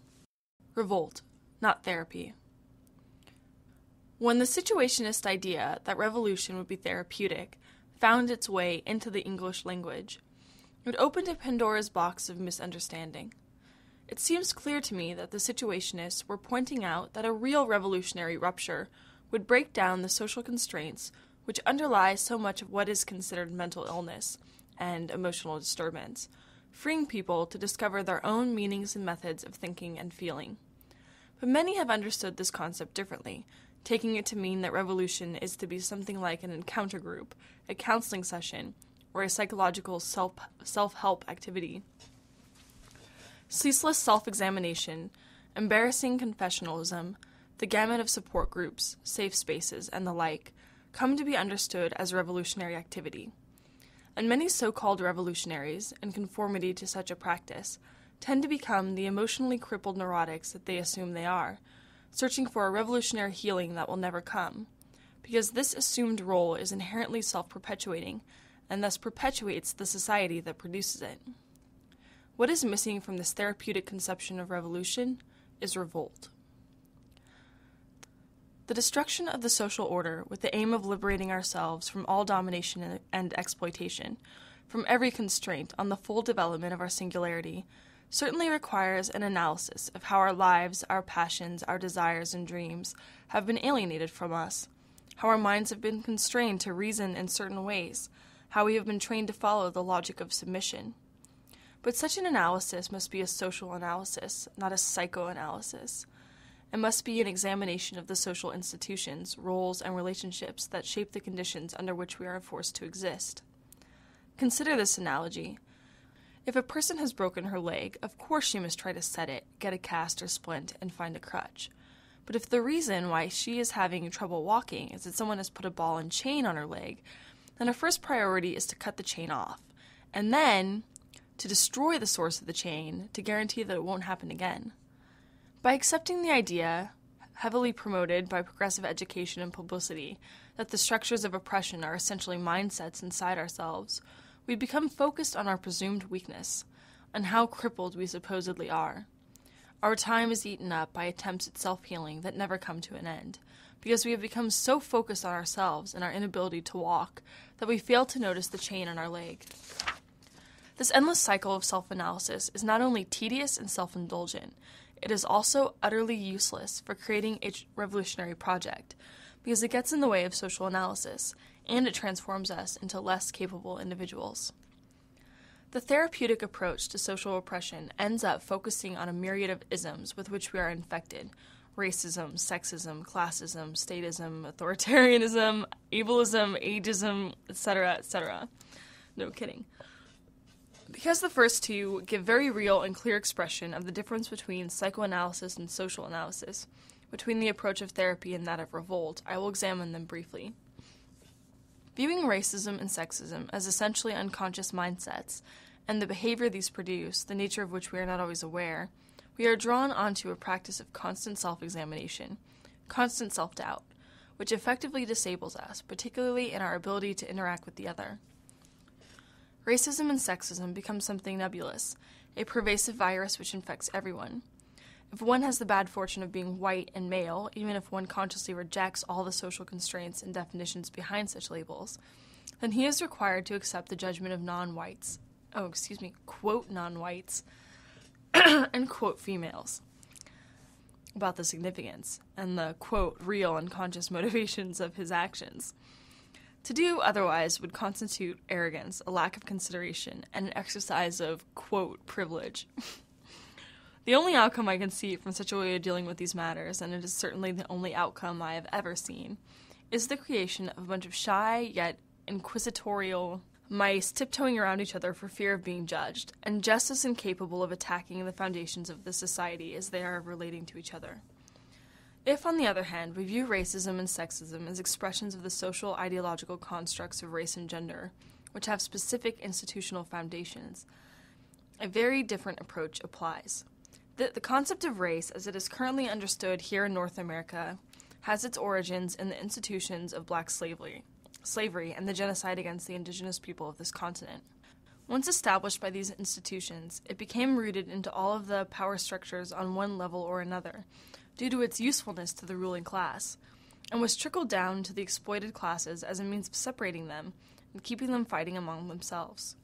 Revolt, not therapy. When the situationist idea that revolution would be therapeutic found its way into the English language, it opened a Pandora's box of misunderstanding. It seems clear to me that the situationists were pointing out that a real revolutionary rupture would break down the social constraints which underlie so much of what is considered mental illness and emotional disturbance, freeing people to discover their own meanings and methods of thinking and feeling. But many have understood this concept differently, taking it to mean that revolution is to be something like an encounter group, a counseling session, or a psychological self-help activity. Ceaseless self-examination, embarrassing confessionalism, the gamut of support groups, safe spaces, and the like, come to be understood as revolutionary activity. And many so-called revolutionaries, in conformity to such a practice, tend to become the emotionally crippled neurotics that they assume they are, searching for a revolutionary healing that will never come, because this assumed role is inherently self-perpetuating, and thus perpetuates the society that produces it. What is missing from this therapeutic conception of revolution is revolt. The destruction of the social order with the aim of liberating ourselves from all domination and exploitation, from every constraint on the full development of our singularity, certainly requires an analysis of how our lives, our passions, our desires, and dreams have been alienated from us, how our minds have been constrained to reason in certain ways, how we have been trained to follow the logic of submission. But such an analysis must be a social analysis, not a psychoanalysis. It must be an examination of the social institutions, roles, and relationships that shape the conditions under which we are forced to exist. Consider this analogy. If a person has broken her leg, of course she must try to set it, get a cast or splint, and find a crutch. But if the reason why she is having trouble walking is that someone has put a ball and chain on her leg, then her first priority is to cut the chain off, and then to destroy the source of the chain to guarantee that it won't happen again. By accepting the idea, heavily promoted by progressive education and publicity, that the structures of oppression are essentially mindsets inside ourselves, we become focused on our presumed weakness, on how crippled we supposedly are. Our time is eaten up by attempts at self-healing that never come to an end, because we have become so focused on ourselves and our inability to walk that we fail to notice the chain on our leg. This endless cycle of self-analysis is not only tedious and self-indulgent, it is also utterly useless for creating a revolutionary project, because it gets in the way of social analysis, and it transforms us into less capable individuals. The therapeutic approach to social oppression ends up focusing on a myriad of isms with which we are infected: racism, sexism, classism, statism, authoritarianism, ableism, ageism, etc., etc. No kidding. Because the first two give very real and clear expression of the difference between psychoanalysis and social analysis, between the approach of therapy and that of revolt, I will examine them briefly. Viewing racism and sexism as essentially unconscious mindsets, and the behavior these produce, the nature of which we are not always aware, we are drawn onto a practice of constant self-examination, constant self-doubt, which effectively disables us, particularly in our ability to interact with the other. Racism and sexism become something nebulous, a pervasive virus which infects everyone. If one has the bad fortune of being white and male, even if one consciously rejects all the social constraints and definitions behind such labels, then he is required to accept the judgment of non-whites, quote non-whites, and quote females, about the significance and the quote real unconscious motivations of his actions. To do otherwise would constitute arrogance, a lack of consideration, and an exercise of quote privilege. The only outcome I can see from such a way of dealing with these matters, and it is certainly the only outcome I have ever seen, is the creation of a bunch of shy yet inquisitorial mice tiptoeing around each other for fear of being judged, and just as incapable of attacking the foundations of the society as they are of relating to each other. If, on the other hand, we view racism and sexism as expressions of the social ideological constructs of race and gender, which have specific institutional foundations, a very different approach applies. The concept of race, as it is currently understood here in North America, has its origins in the institutions of black slavery and the genocide against the indigenous people of this continent. Once established by these institutions, it became rooted into all of the power structures on one level or another, due to its usefulness to the ruling class, and was trickled down to the exploited classes as a means of separating them and keeping them fighting among themselves.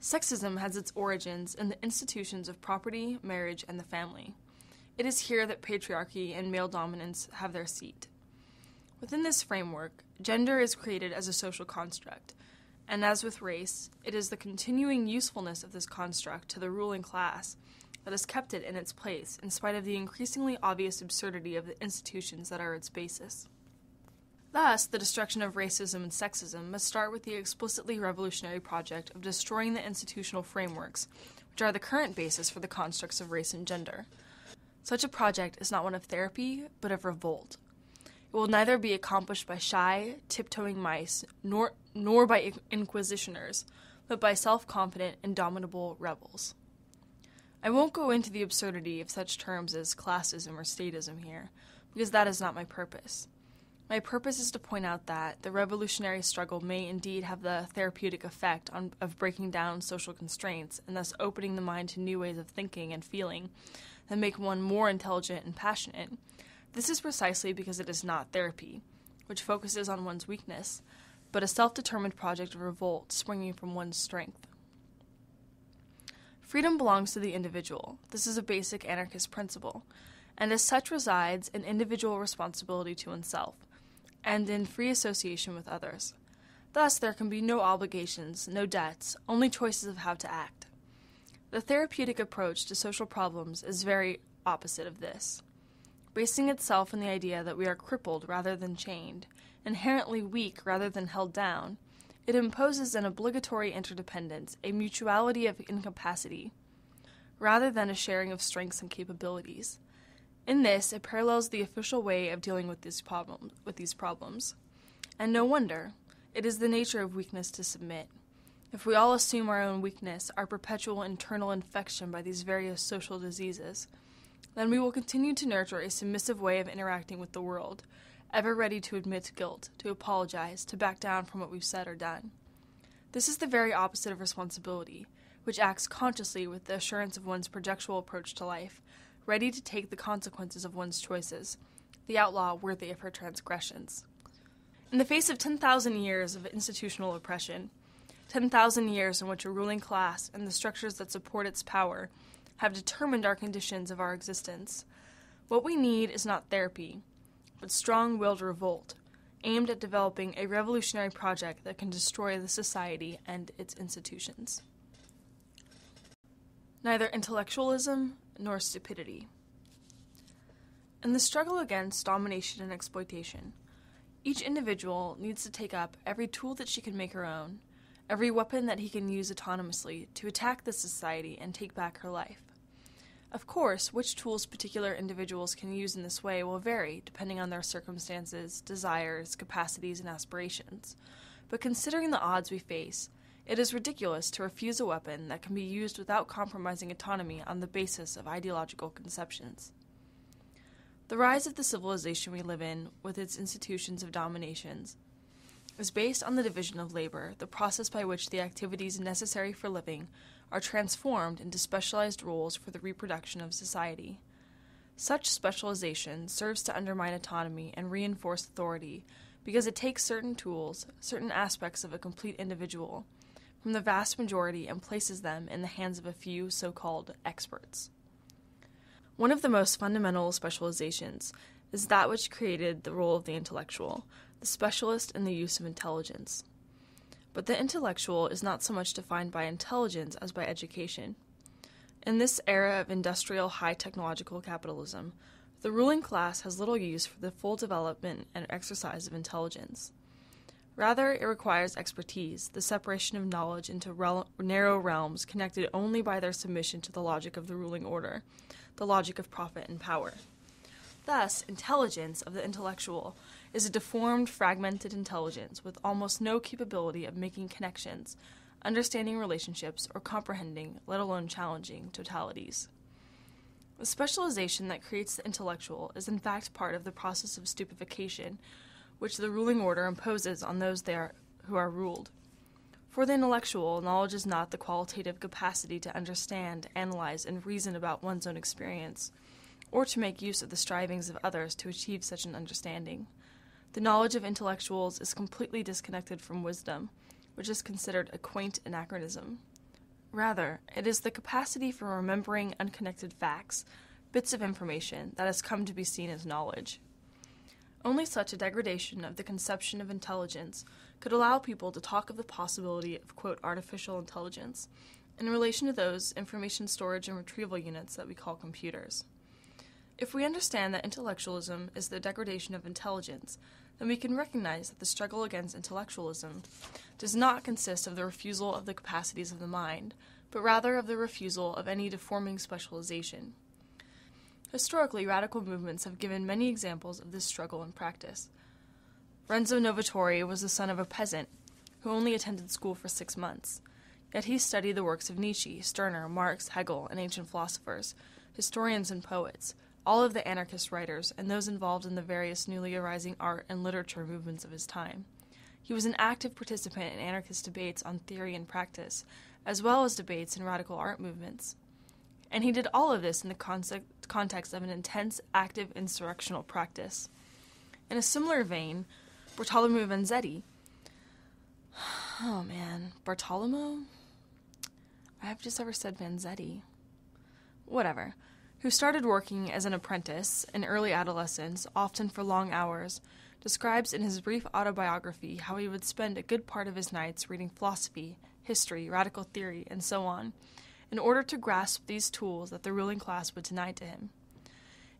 Sexism has its origins in the institutions of property, marriage, and the family. It is here that patriarchy and male dominance have their seat. Within this framework, gender is created as a social construct, and as with race, it is the continuing usefulness of this construct to the ruling class that has kept it in its place, in spite of the increasingly obvious absurdity of the institutions that are its basis. Thus, the destruction of racism and sexism must start with the explicitly revolutionary project of destroying the institutional frameworks, which are the current basis for the constructs of race and gender. Such a project is not one of therapy, but of revolt. It will neither be accomplished by shy, tiptoeing mice, nor by inquisitioners, but by self-confident, indomitable rebels. I won't go into the absurdity of such terms as classism or statism here, because that is not my purpose. My purpose is to point out that the revolutionary struggle may indeed have the therapeutic effect of breaking down social constraints and thus opening the mind to new ways of thinking and feeling that make one more intelligent and passionate. This is precisely because it is not therapy, which focuses on one's weakness, but a self-determined project of revolt springing from one's strength. Freedom belongs to the individual. This is a basic anarchist principle, and as such resides in individual responsibility to oneself. and in free association with others. Thus, there can be no obligations, no debts, only choices of how to act. The therapeutic approach to social problems is very opposite of this, basing itself on the idea that we are crippled rather than chained, inherently weak rather than held down. It imposes an obligatory interdependence, a mutuality of incapacity, rather than a sharing of strengths and capabilities. In this, it parallels the official way of dealing with these problems. And no wonder. It is the nature of weakness to submit. If we all assume our own weakness, our perpetual internal infection by these various social diseases, then we will continue to nurture a submissive way of interacting with the world, ever ready to admit guilt, to apologize, to back down from what we've said or done. This is the very opposite of responsibility, which acts consciously with the assurance of one's projectual approach to life, ready to take the consequences of one's choices, the outlaw worthy of her transgressions. In the face of 10,000 years of institutional oppression, 10,000 years in which a ruling class and the structures that support its power have determined our conditions of our existence, what we need is not therapy, but strong-willed revolt, aimed at developing a revolutionary project that can destroy the society and its institutions. Neither intellectualism nor stupidity. In the struggle against domination and exploitation, each individual needs to take up every tool that she can make her own, every weapon that he can use autonomously to attack the society and take back her life. Of course, which tools particular individuals can use in this way will vary depending on their circumstances, desires, capacities, and aspirations. But considering the odds we face, it is ridiculous to refuse a weapon that can be used without compromising autonomy on the basis of ideological conceptions. The rise of the civilization we live in, with its institutions of dominations, is based on the division of labor, the process by which the activities necessary for living are transformed into specialized roles for the reproduction of society. Such specialization serves to undermine autonomy and reinforce authority because it takes certain tools, certain aspects of a complete individual, from the vast majority and places them in the hands of a few so-called experts. One of the most fundamental specializations is that which created the role of the intellectual, the specialist in the use of intelligence. But the intellectual is not so much defined by intelligence as by education. In this era of industrial high technological capitalism, the ruling class has little use for the full development and exercise of intelligence. Rather, it requires expertise, the separation of knowledge into narrow realms connected only by their submission to the logic of the ruling order, the logic of profit and power. Thus, intelligence of the intellectual is a deformed, fragmented intelligence with almost no capability of making connections, understanding relationships, or comprehending, let alone challenging, totalities. The specialization that creates the intellectual is in fact part of the process of stupefaction, which the ruling order imposes on those who are ruled. For the intellectual, knowledge is not the qualitative capacity to understand, analyze, and reason about one's own experience, or to make use of the strivings of others to achieve such an understanding. The knowledge of intellectuals is completely disconnected from wisdom, which is considered a quaint anachronism. Rather, it is the capacity for remembering unconnected facts, bits of information, that has come to be seen as knowledge. Only such a degradation of the conception of intelligence could allow people to talk of the possibility of, quote, artificial intelligence in relation to those information storage and retrieval units that we call computers. If we understand that intellectualism is the degradation of intelligence, then we can recognize that the struggle against intellectualism does not consist of the refusal of the capacities of the mind, but rather of the refusal of any deforming specialization. Historically, radical movements have given many examples of this struggle in practice. Renzo Novatore was the son of a peasant who only attended school for 6 months. Yet he studied the works of Nietzsche, Stirner, Marx, Hegel, and ancient philosophers, historians and poets, all of the anarchist writers, and those involved in the various newly arising art and literature movements of his time. He was an active participant in anarchist debates on theory and practice, as well as debates in radical art movements. And he did all of this in the context of an intense, active insurrectional practice. In a similar vein, Bartolomeo Vanzetti, who started working as an apprentice in early adolescence, often for long hours, describes in his brief autobiography how he would spend a good part of his nights reading philosophy, history, radical theory, and so on, in order to grasp these tools that the ruling class would deny to him.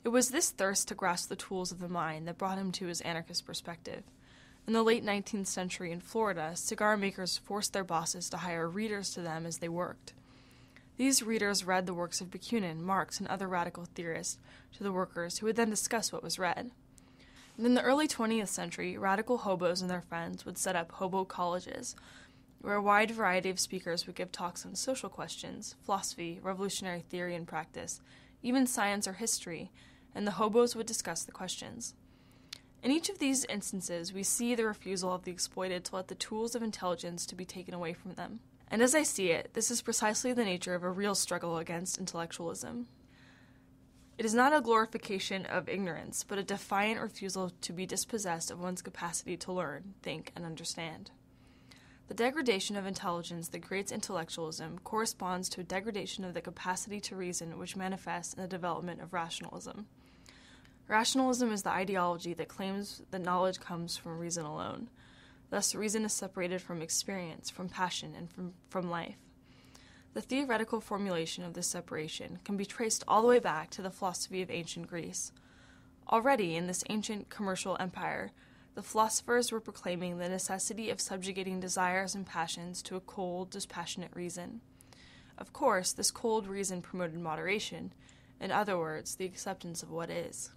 It was this thirst to grasp the tools of the mind that brought him to his anarchist perspective. In the late 19th century in Florida, cigar makers forced their bosses to hire readers to them as they worked. These readers read the works of Bakunin, Marx, and other radical theorists to the workers, who would then discuss what was read. And in the early 20th century, radical hobos and their friends would set up hobo colleges, where a wide variety of speakers would give talks on social questions, philosophy, revolutionary theory and practice, even science or history, and the hobos would discuss the questions. In each of these instances, we see the refusal of the exploited to let the tools of intelligence to be taken away from them. And as I see it, this is precisely the nature of a real struggle against intellectualism. It is not a glorification of ignorance, but a defiant refusal to be dispossessed of one's capacity to learn, think, and understand. The degradation of intelligence that creates intellectualism corresponds to a degradation of the capacity to reason which manifests in the development of rationalism. Rationalism is the ideology that claims that knowledge comes from reason alone. Thus, reason is separated from experience, from passion, and from life. The theoretical formulation of this separation can be traced all the way back to the philosophy of ancient Greece. Already in this ancient commercial empire, the philosophers were proclaiming the necessity of subjugating desires and passions to a cold, dispassionate reason. Of course, this cold reason promoted moderation, in other words, the acceptance of what is.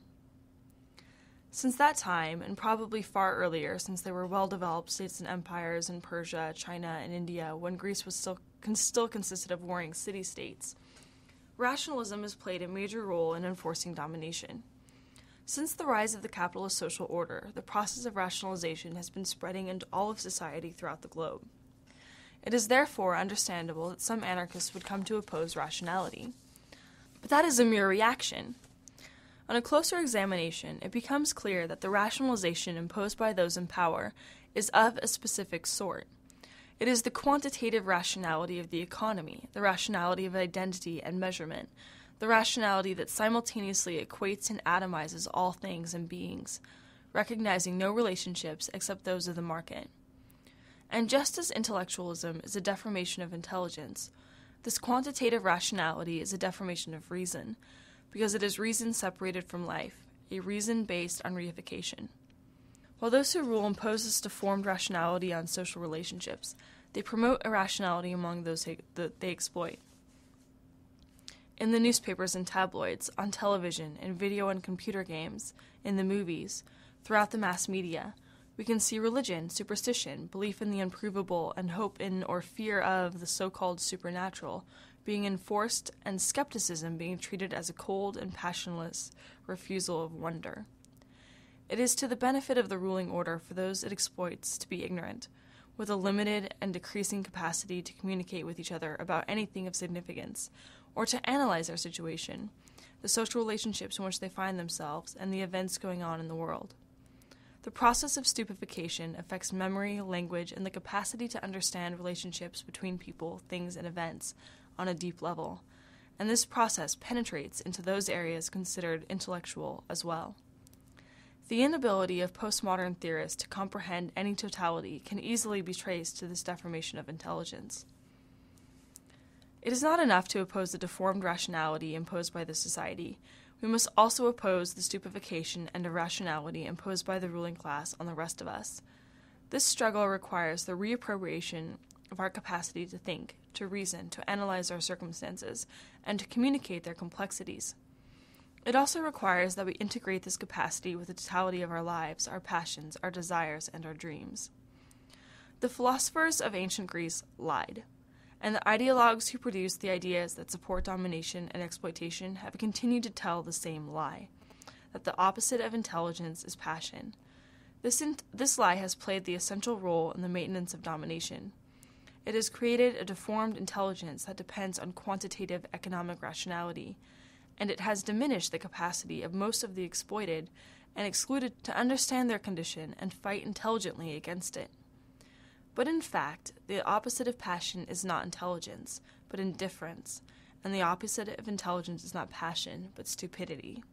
Since that time, and probably far earlier, since there were well-developed states and empires in Persia, China, and India, when Greece was still consisted of warring city-states, rationalism has played a major role in enforcing domination. Since the rise of the capitalist social order, the process of rationalization has been spreading into all of society throughout the globe. It is therefore understandable that some anarchists would come to oppose rationality. But that is a mere reaction. On a closer examination, it becomes clear that the rationalization imposed by those in power is of a specific sort. It is the quantitative rationality of the economy, the rationality of identity and measurement, the rationality that simultaneously equates and atomizes all things and beings, recognizing no relationships except those of the market. And just as intellectualism is a deformation of intelligence, this quantitative rationality is a deformation of reason, because it is reason separated from life, a reason based on reification. While those who rule impose this deformed rationality on social relationships, they promote irrationality among those that they exploit. In the newspapers and tabloids, on television, in video and computer games, in the movies, throughout the mass media, we can see religion, superstition, belief in the unprovable, and hope in or fear of the so-called supernatural being enforced, and skepticism being treated as a cold and passionless refusal of wonder. It is to the benefit of the ruling order for those it exploits to be ignorant, with a limited and decreasing capacity to communicate with each other about anything of significance, or to analyze their situation, the social relationships in which they find themselves, and the events going on in the world. The process of stupefaction affects memory, language, and the capacity to understand relationships between people, things, and events, on a deep level, and this process penetrates into those areas considered intellectual as well. The inability of postmodern theorists to comprehend any totality can easily be traced to this deformation of intelligence. It is not enough to oppose the deformed rationality imposed by the society. We must also oppose the stupefaction and irrationality imposed by the ruling class on the rest of us. This struggle requires the reappropriation of our capacity to think, to reason, to analyze our circumstances, and to communicate their complexities. It also requires that we integrate this capacity with the totality of our lives, our passions, our desires, and our dreams. The philosophers of ancient Greece lied, and the ideologues who produced the ideas that support domination and exploitation have continued to tell the same lie, that the opposite of intelligence is passion. This lie has played the essential role in the maintenance of domination. It has created a deformed intelligence that depends on quantitative economic rationality, and it has diminished the capacity of most of the exploited and excluded to understand their condition and fight intelligently against it. But in fact, the opposite of passion is not intelligence, but indifference, and the opposite of intelligence is not passion, but stupidity.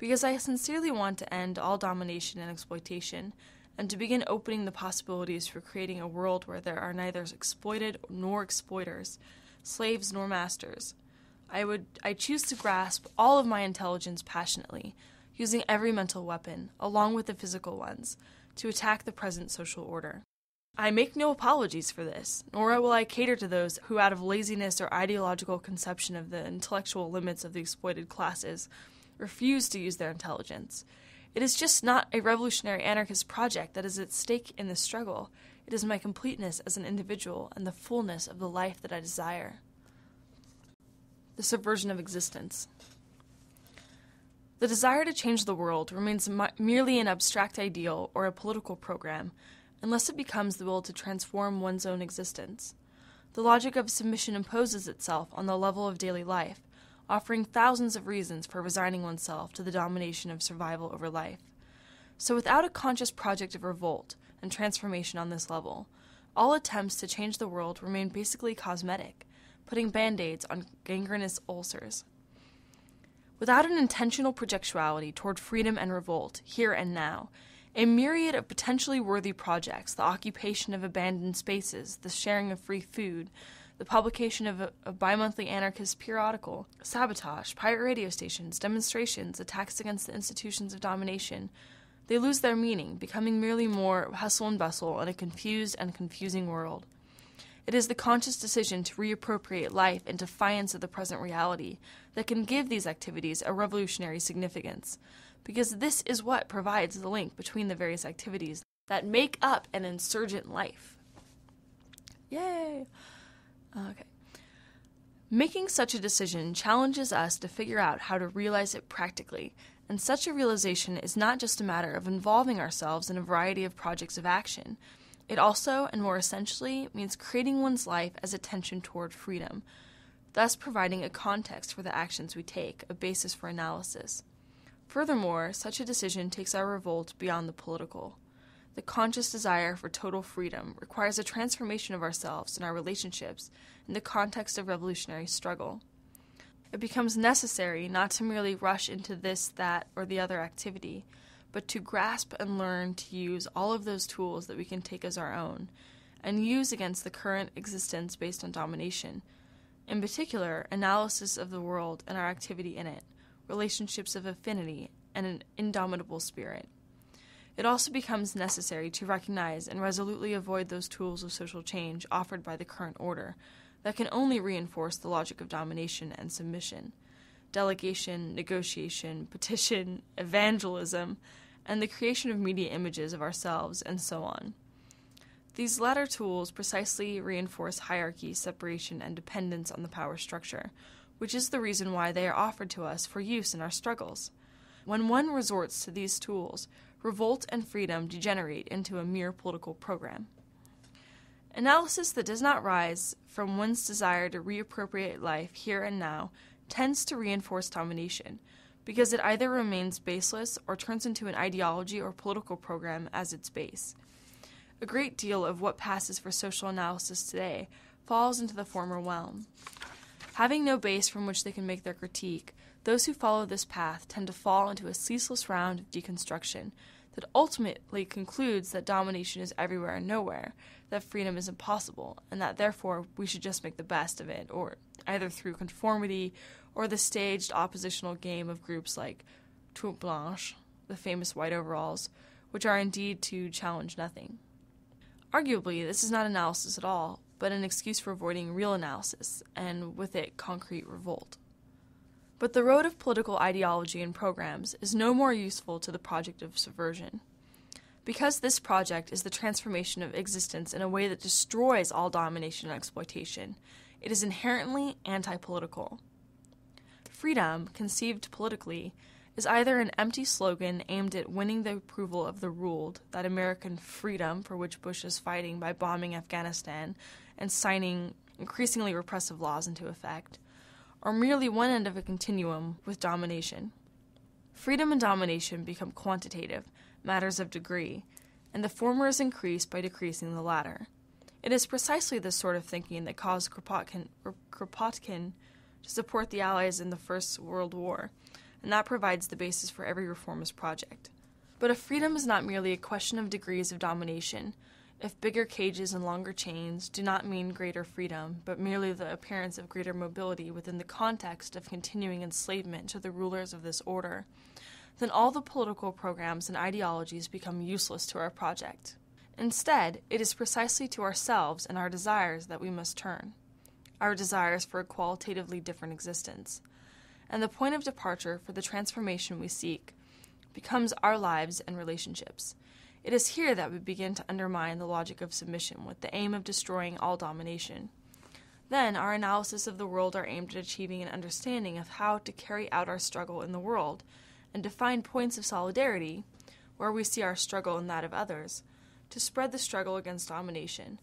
because I sincerely want to end all domination and exploitation, and to begin opening the possibilities for creating a world where there are neither exploited nor exploiters, slaves nor masters. I choose to grasp all of my intelligence passionately, using every mental weapon, along with the physical ones, to attack the present social order. I make no apologies for this, nor will I cater to those who, out of laziness or ideological conception of the intellectual limits of the exploited classes, refuse to use their intelligence. It is just not a revolutionary anarchist project that is at stake in this struggle. It is my completeness as an individual and the fullness of the life that I desire. The subversion of existence. The desire to change the world remains merely an abstract ideal or a political program, unless it becomes the will to transform one's own existence. The logic of submission imposes itself on the level of daily life, offering thousands of reasons for resigning oneself to the domination of survival over life. So without a conscious project of revolt and transformation on this level, all attempts to change the world remain basically cosmetic, putting band-aids on gangrenous ulcers. Without an intentional projectuality toward freedom and revolt, here and now, a myriad of potentially worthy projects, the occupation of abandoned spaces, the sharing of free food, the publication of a bi-monthly anarchist periodical, sabotage, pirate radio stations, demonstrations, attacks against the institutions of domination, they lose their meaning, becoming merely more hustle and bustle in a confused and confusing world. It is the conscious decision to reappropriate life in defiance of the present reality that can give these activities a revolutionary significance, because this is what provides the link between the various activities that make up an insurgent life. Yay! Okay. Making such a decision challenges us to figure out how to realize it practically, and such a realization is not just a matter of involving ourselves in a variety of projects of action. It also, and more essentially, means creating one's life as a tension toward freedom, thus providing a context for the actions we take, a basis for analysis. Furthermore, such a decision takes our revolt beyond the political. The conscious desire for total freedom requires a transformation of ourselves and our relationships in the context of revolutionary struggle. It becomes necessary not to merely rush into this, that, or the other activity, but to grasp and learn to use all of those tools that we can take as our own, and use against the current existence based on domination. In particular, analysis of the world and our activity in it, relationships of affinity, and an indomitable spirit. It also becomes necessary to recognize and resolutely avoid those tools of social change offered by the current order that can only reinforce the logic of domination and submission. Delegation, negotiation, petition, evangelism, and the creation of media images of ourselves, and so on. These latter tools precisely reinforce hierarchy, separation, and dependence on the power structure, which is the reason why they are offered to us for use in our struggles. When one resorts to these tools, revolt and freedom degenerate into a mere political program. Analysis that does not rise from one's desire to reappropriate life here and now tends to reinforce domination, because it either remains baseless or turns into an ideology or political program as its base. A great deal of what passes for social analysis today falls into the former realm. Having no base from which they can make their critique, those who follow this path tend to fall into a ceaseless round of deconstruction that ultimately concludes that domination is everywhere and nowhere, that freedom is impossible, and that therefore we should just make the best of it, or either through conformity or the staged oppositional game of groups like Tout Blanc, the famous white overalls, which are indeed to challenge nothing. Arguably, this is not analysis at all, but an excuse for avoiding real analysis, and with it, concrete revolt. But the road of political ideology and programs is no more useful to the project of subversion. Because this project is the transformation of existence in a way that destroys all domination and exploitation, it is inherently anti-political. Freedom, conceived politically, is either an empty slogan aimed at winning the approval of the ruled, that American freedom for which Bush is fighting by bombing Afghanistan and signing increasingly repressive laws into effect, or merely one end of a continuum with domination. Freedom and domination become quantitative, matters of degree, and the former is increased by decreasing the latter. It is precisely this sort of thinking that caused Kropotkin to support the Allies in the First World War, and that provides the basis for every reformist project. But if freedom is not merely a question of degrees of domination, if bigger cages and longer chains do not mean greater freedom, but merely the appearance of greater mobility within the context of continuing enslavement to the rulers of this order, then all the political programs and ideologies become useless to our project. Instead, it is precisely to ourselves and our desires that we must turn, our desires for a qualitatively different existence. And the point of departure for the transformation we seek becomes our lives and relationships. It is here that we begin to undermine the logic of submission with the aim of destroying all domination. Then our analysis of the world are aimed at achieving an understanding of how to carry out our struggle in the world and to find points of solidarity, where we see our struggle and that of others, to spread the struggle against domination,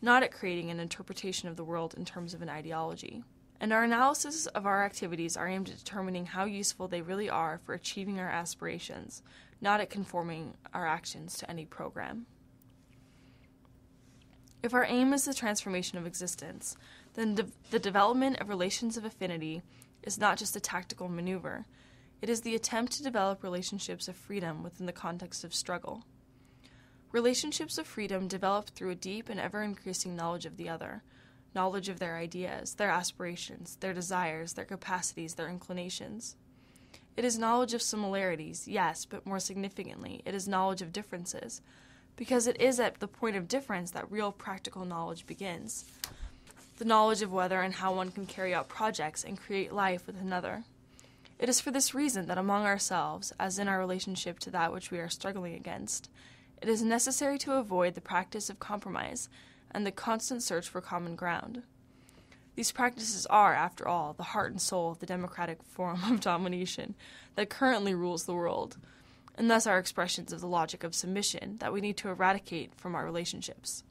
not at creating an interpretation of the world in terms of an ideology. And our analysis of our activities are aimed at determining how useful they really are for achieving our aspirations, not at conforming our actions to any program. If our aim is the transformation of existence, then the development of relations of affinity is not just a tactical maneuver. It is the attempt to develop relationships of freedom within the context of struggle. Relationships of freedom develop through a deep and ever-increasing knowledge of the other, knowledge of their ideas, their aspirations, their desires, their capacities, their inclinations. It is knowledge of similarities, yes, but more significantly, it is knowledge of differences, because it is at the point of difference that real practical knowledge begins, the knowledge of whether and how one can carry out projects and create life with another. It is for this reason that among ourselves, as in our relationship to that which we are struggling against, it is necessary to avoid the practice of compromise and the constant search for common ground. These practices are, after all, the heart and soul of the democratic form of domination that currently rules the world, and thus are expressions of the logic of submission that we need to eradicate from our relationships.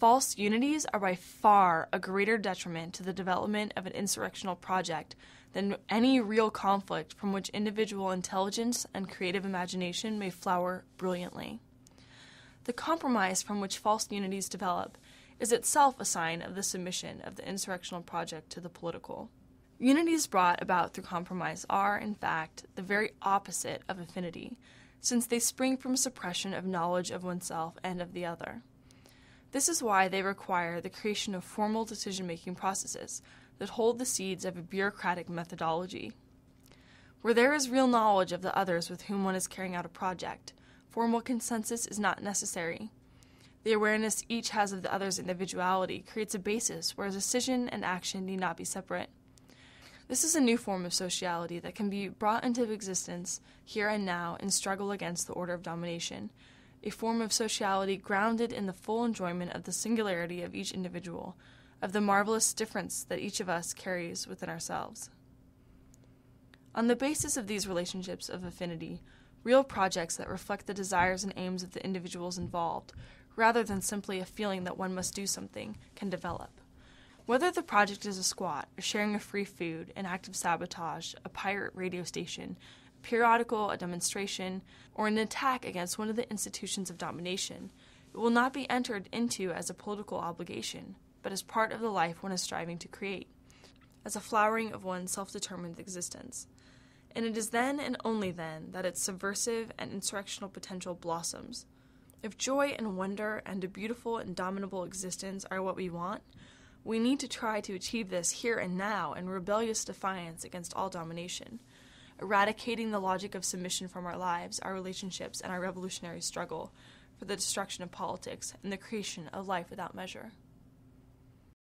False unities are by far a greater detriment to the development of an insurrectional project than any real conflict from which individual intelligence and creative imagination may flower brilliantly. The compromise from which false unities develop is itself a sign of the submission of the insurrectional project to the political. Unities brought about through compromise are, in fact, the very opposite of affinity, since they spring from suppression of knowledge of oneself and of the other. This is why they require the creation of formal decision-making processes that hold the seeds of a bureaucratic methodology. Where there is real knowledge of the others with whom one is carrying out a project, formal consensus is not necessary. The awareness each has of the other's individuality creates a basis where decision and action need not be separate. This is a new form of sociality that can be brought into existence here and now in struggle against the order of domination, a form of sociality grounded in the full enjoyment of the singularity of each individual, of the marvelous difference that each of us carries within ourselves. On the basis of these relationships of affinity, real projects that reflect the desires and aims of the individuals involved, rather than simply a feeling that one must do something, can develop. Whether the project is a squat, a sharing of free food, an act of sabotage, a pirate radio station, a periodical, a demonstration, or an attack against one of the institutions of domination, it will not be entered into as a political obligation, but as part of the life one is striving to create, as a flowering of one's self-determined existence. And it is then and only then that its subversive and insurrectional potential blossoms. If joy and wonder and a beautiful and dominable existence are what we want, we need to try to achieve this here and now in rebellious defiance against all domination, eradicating the logic of submission from our lives, our relationships, and our revolutionary struggle for the destruction of politics and the creation of life without measure.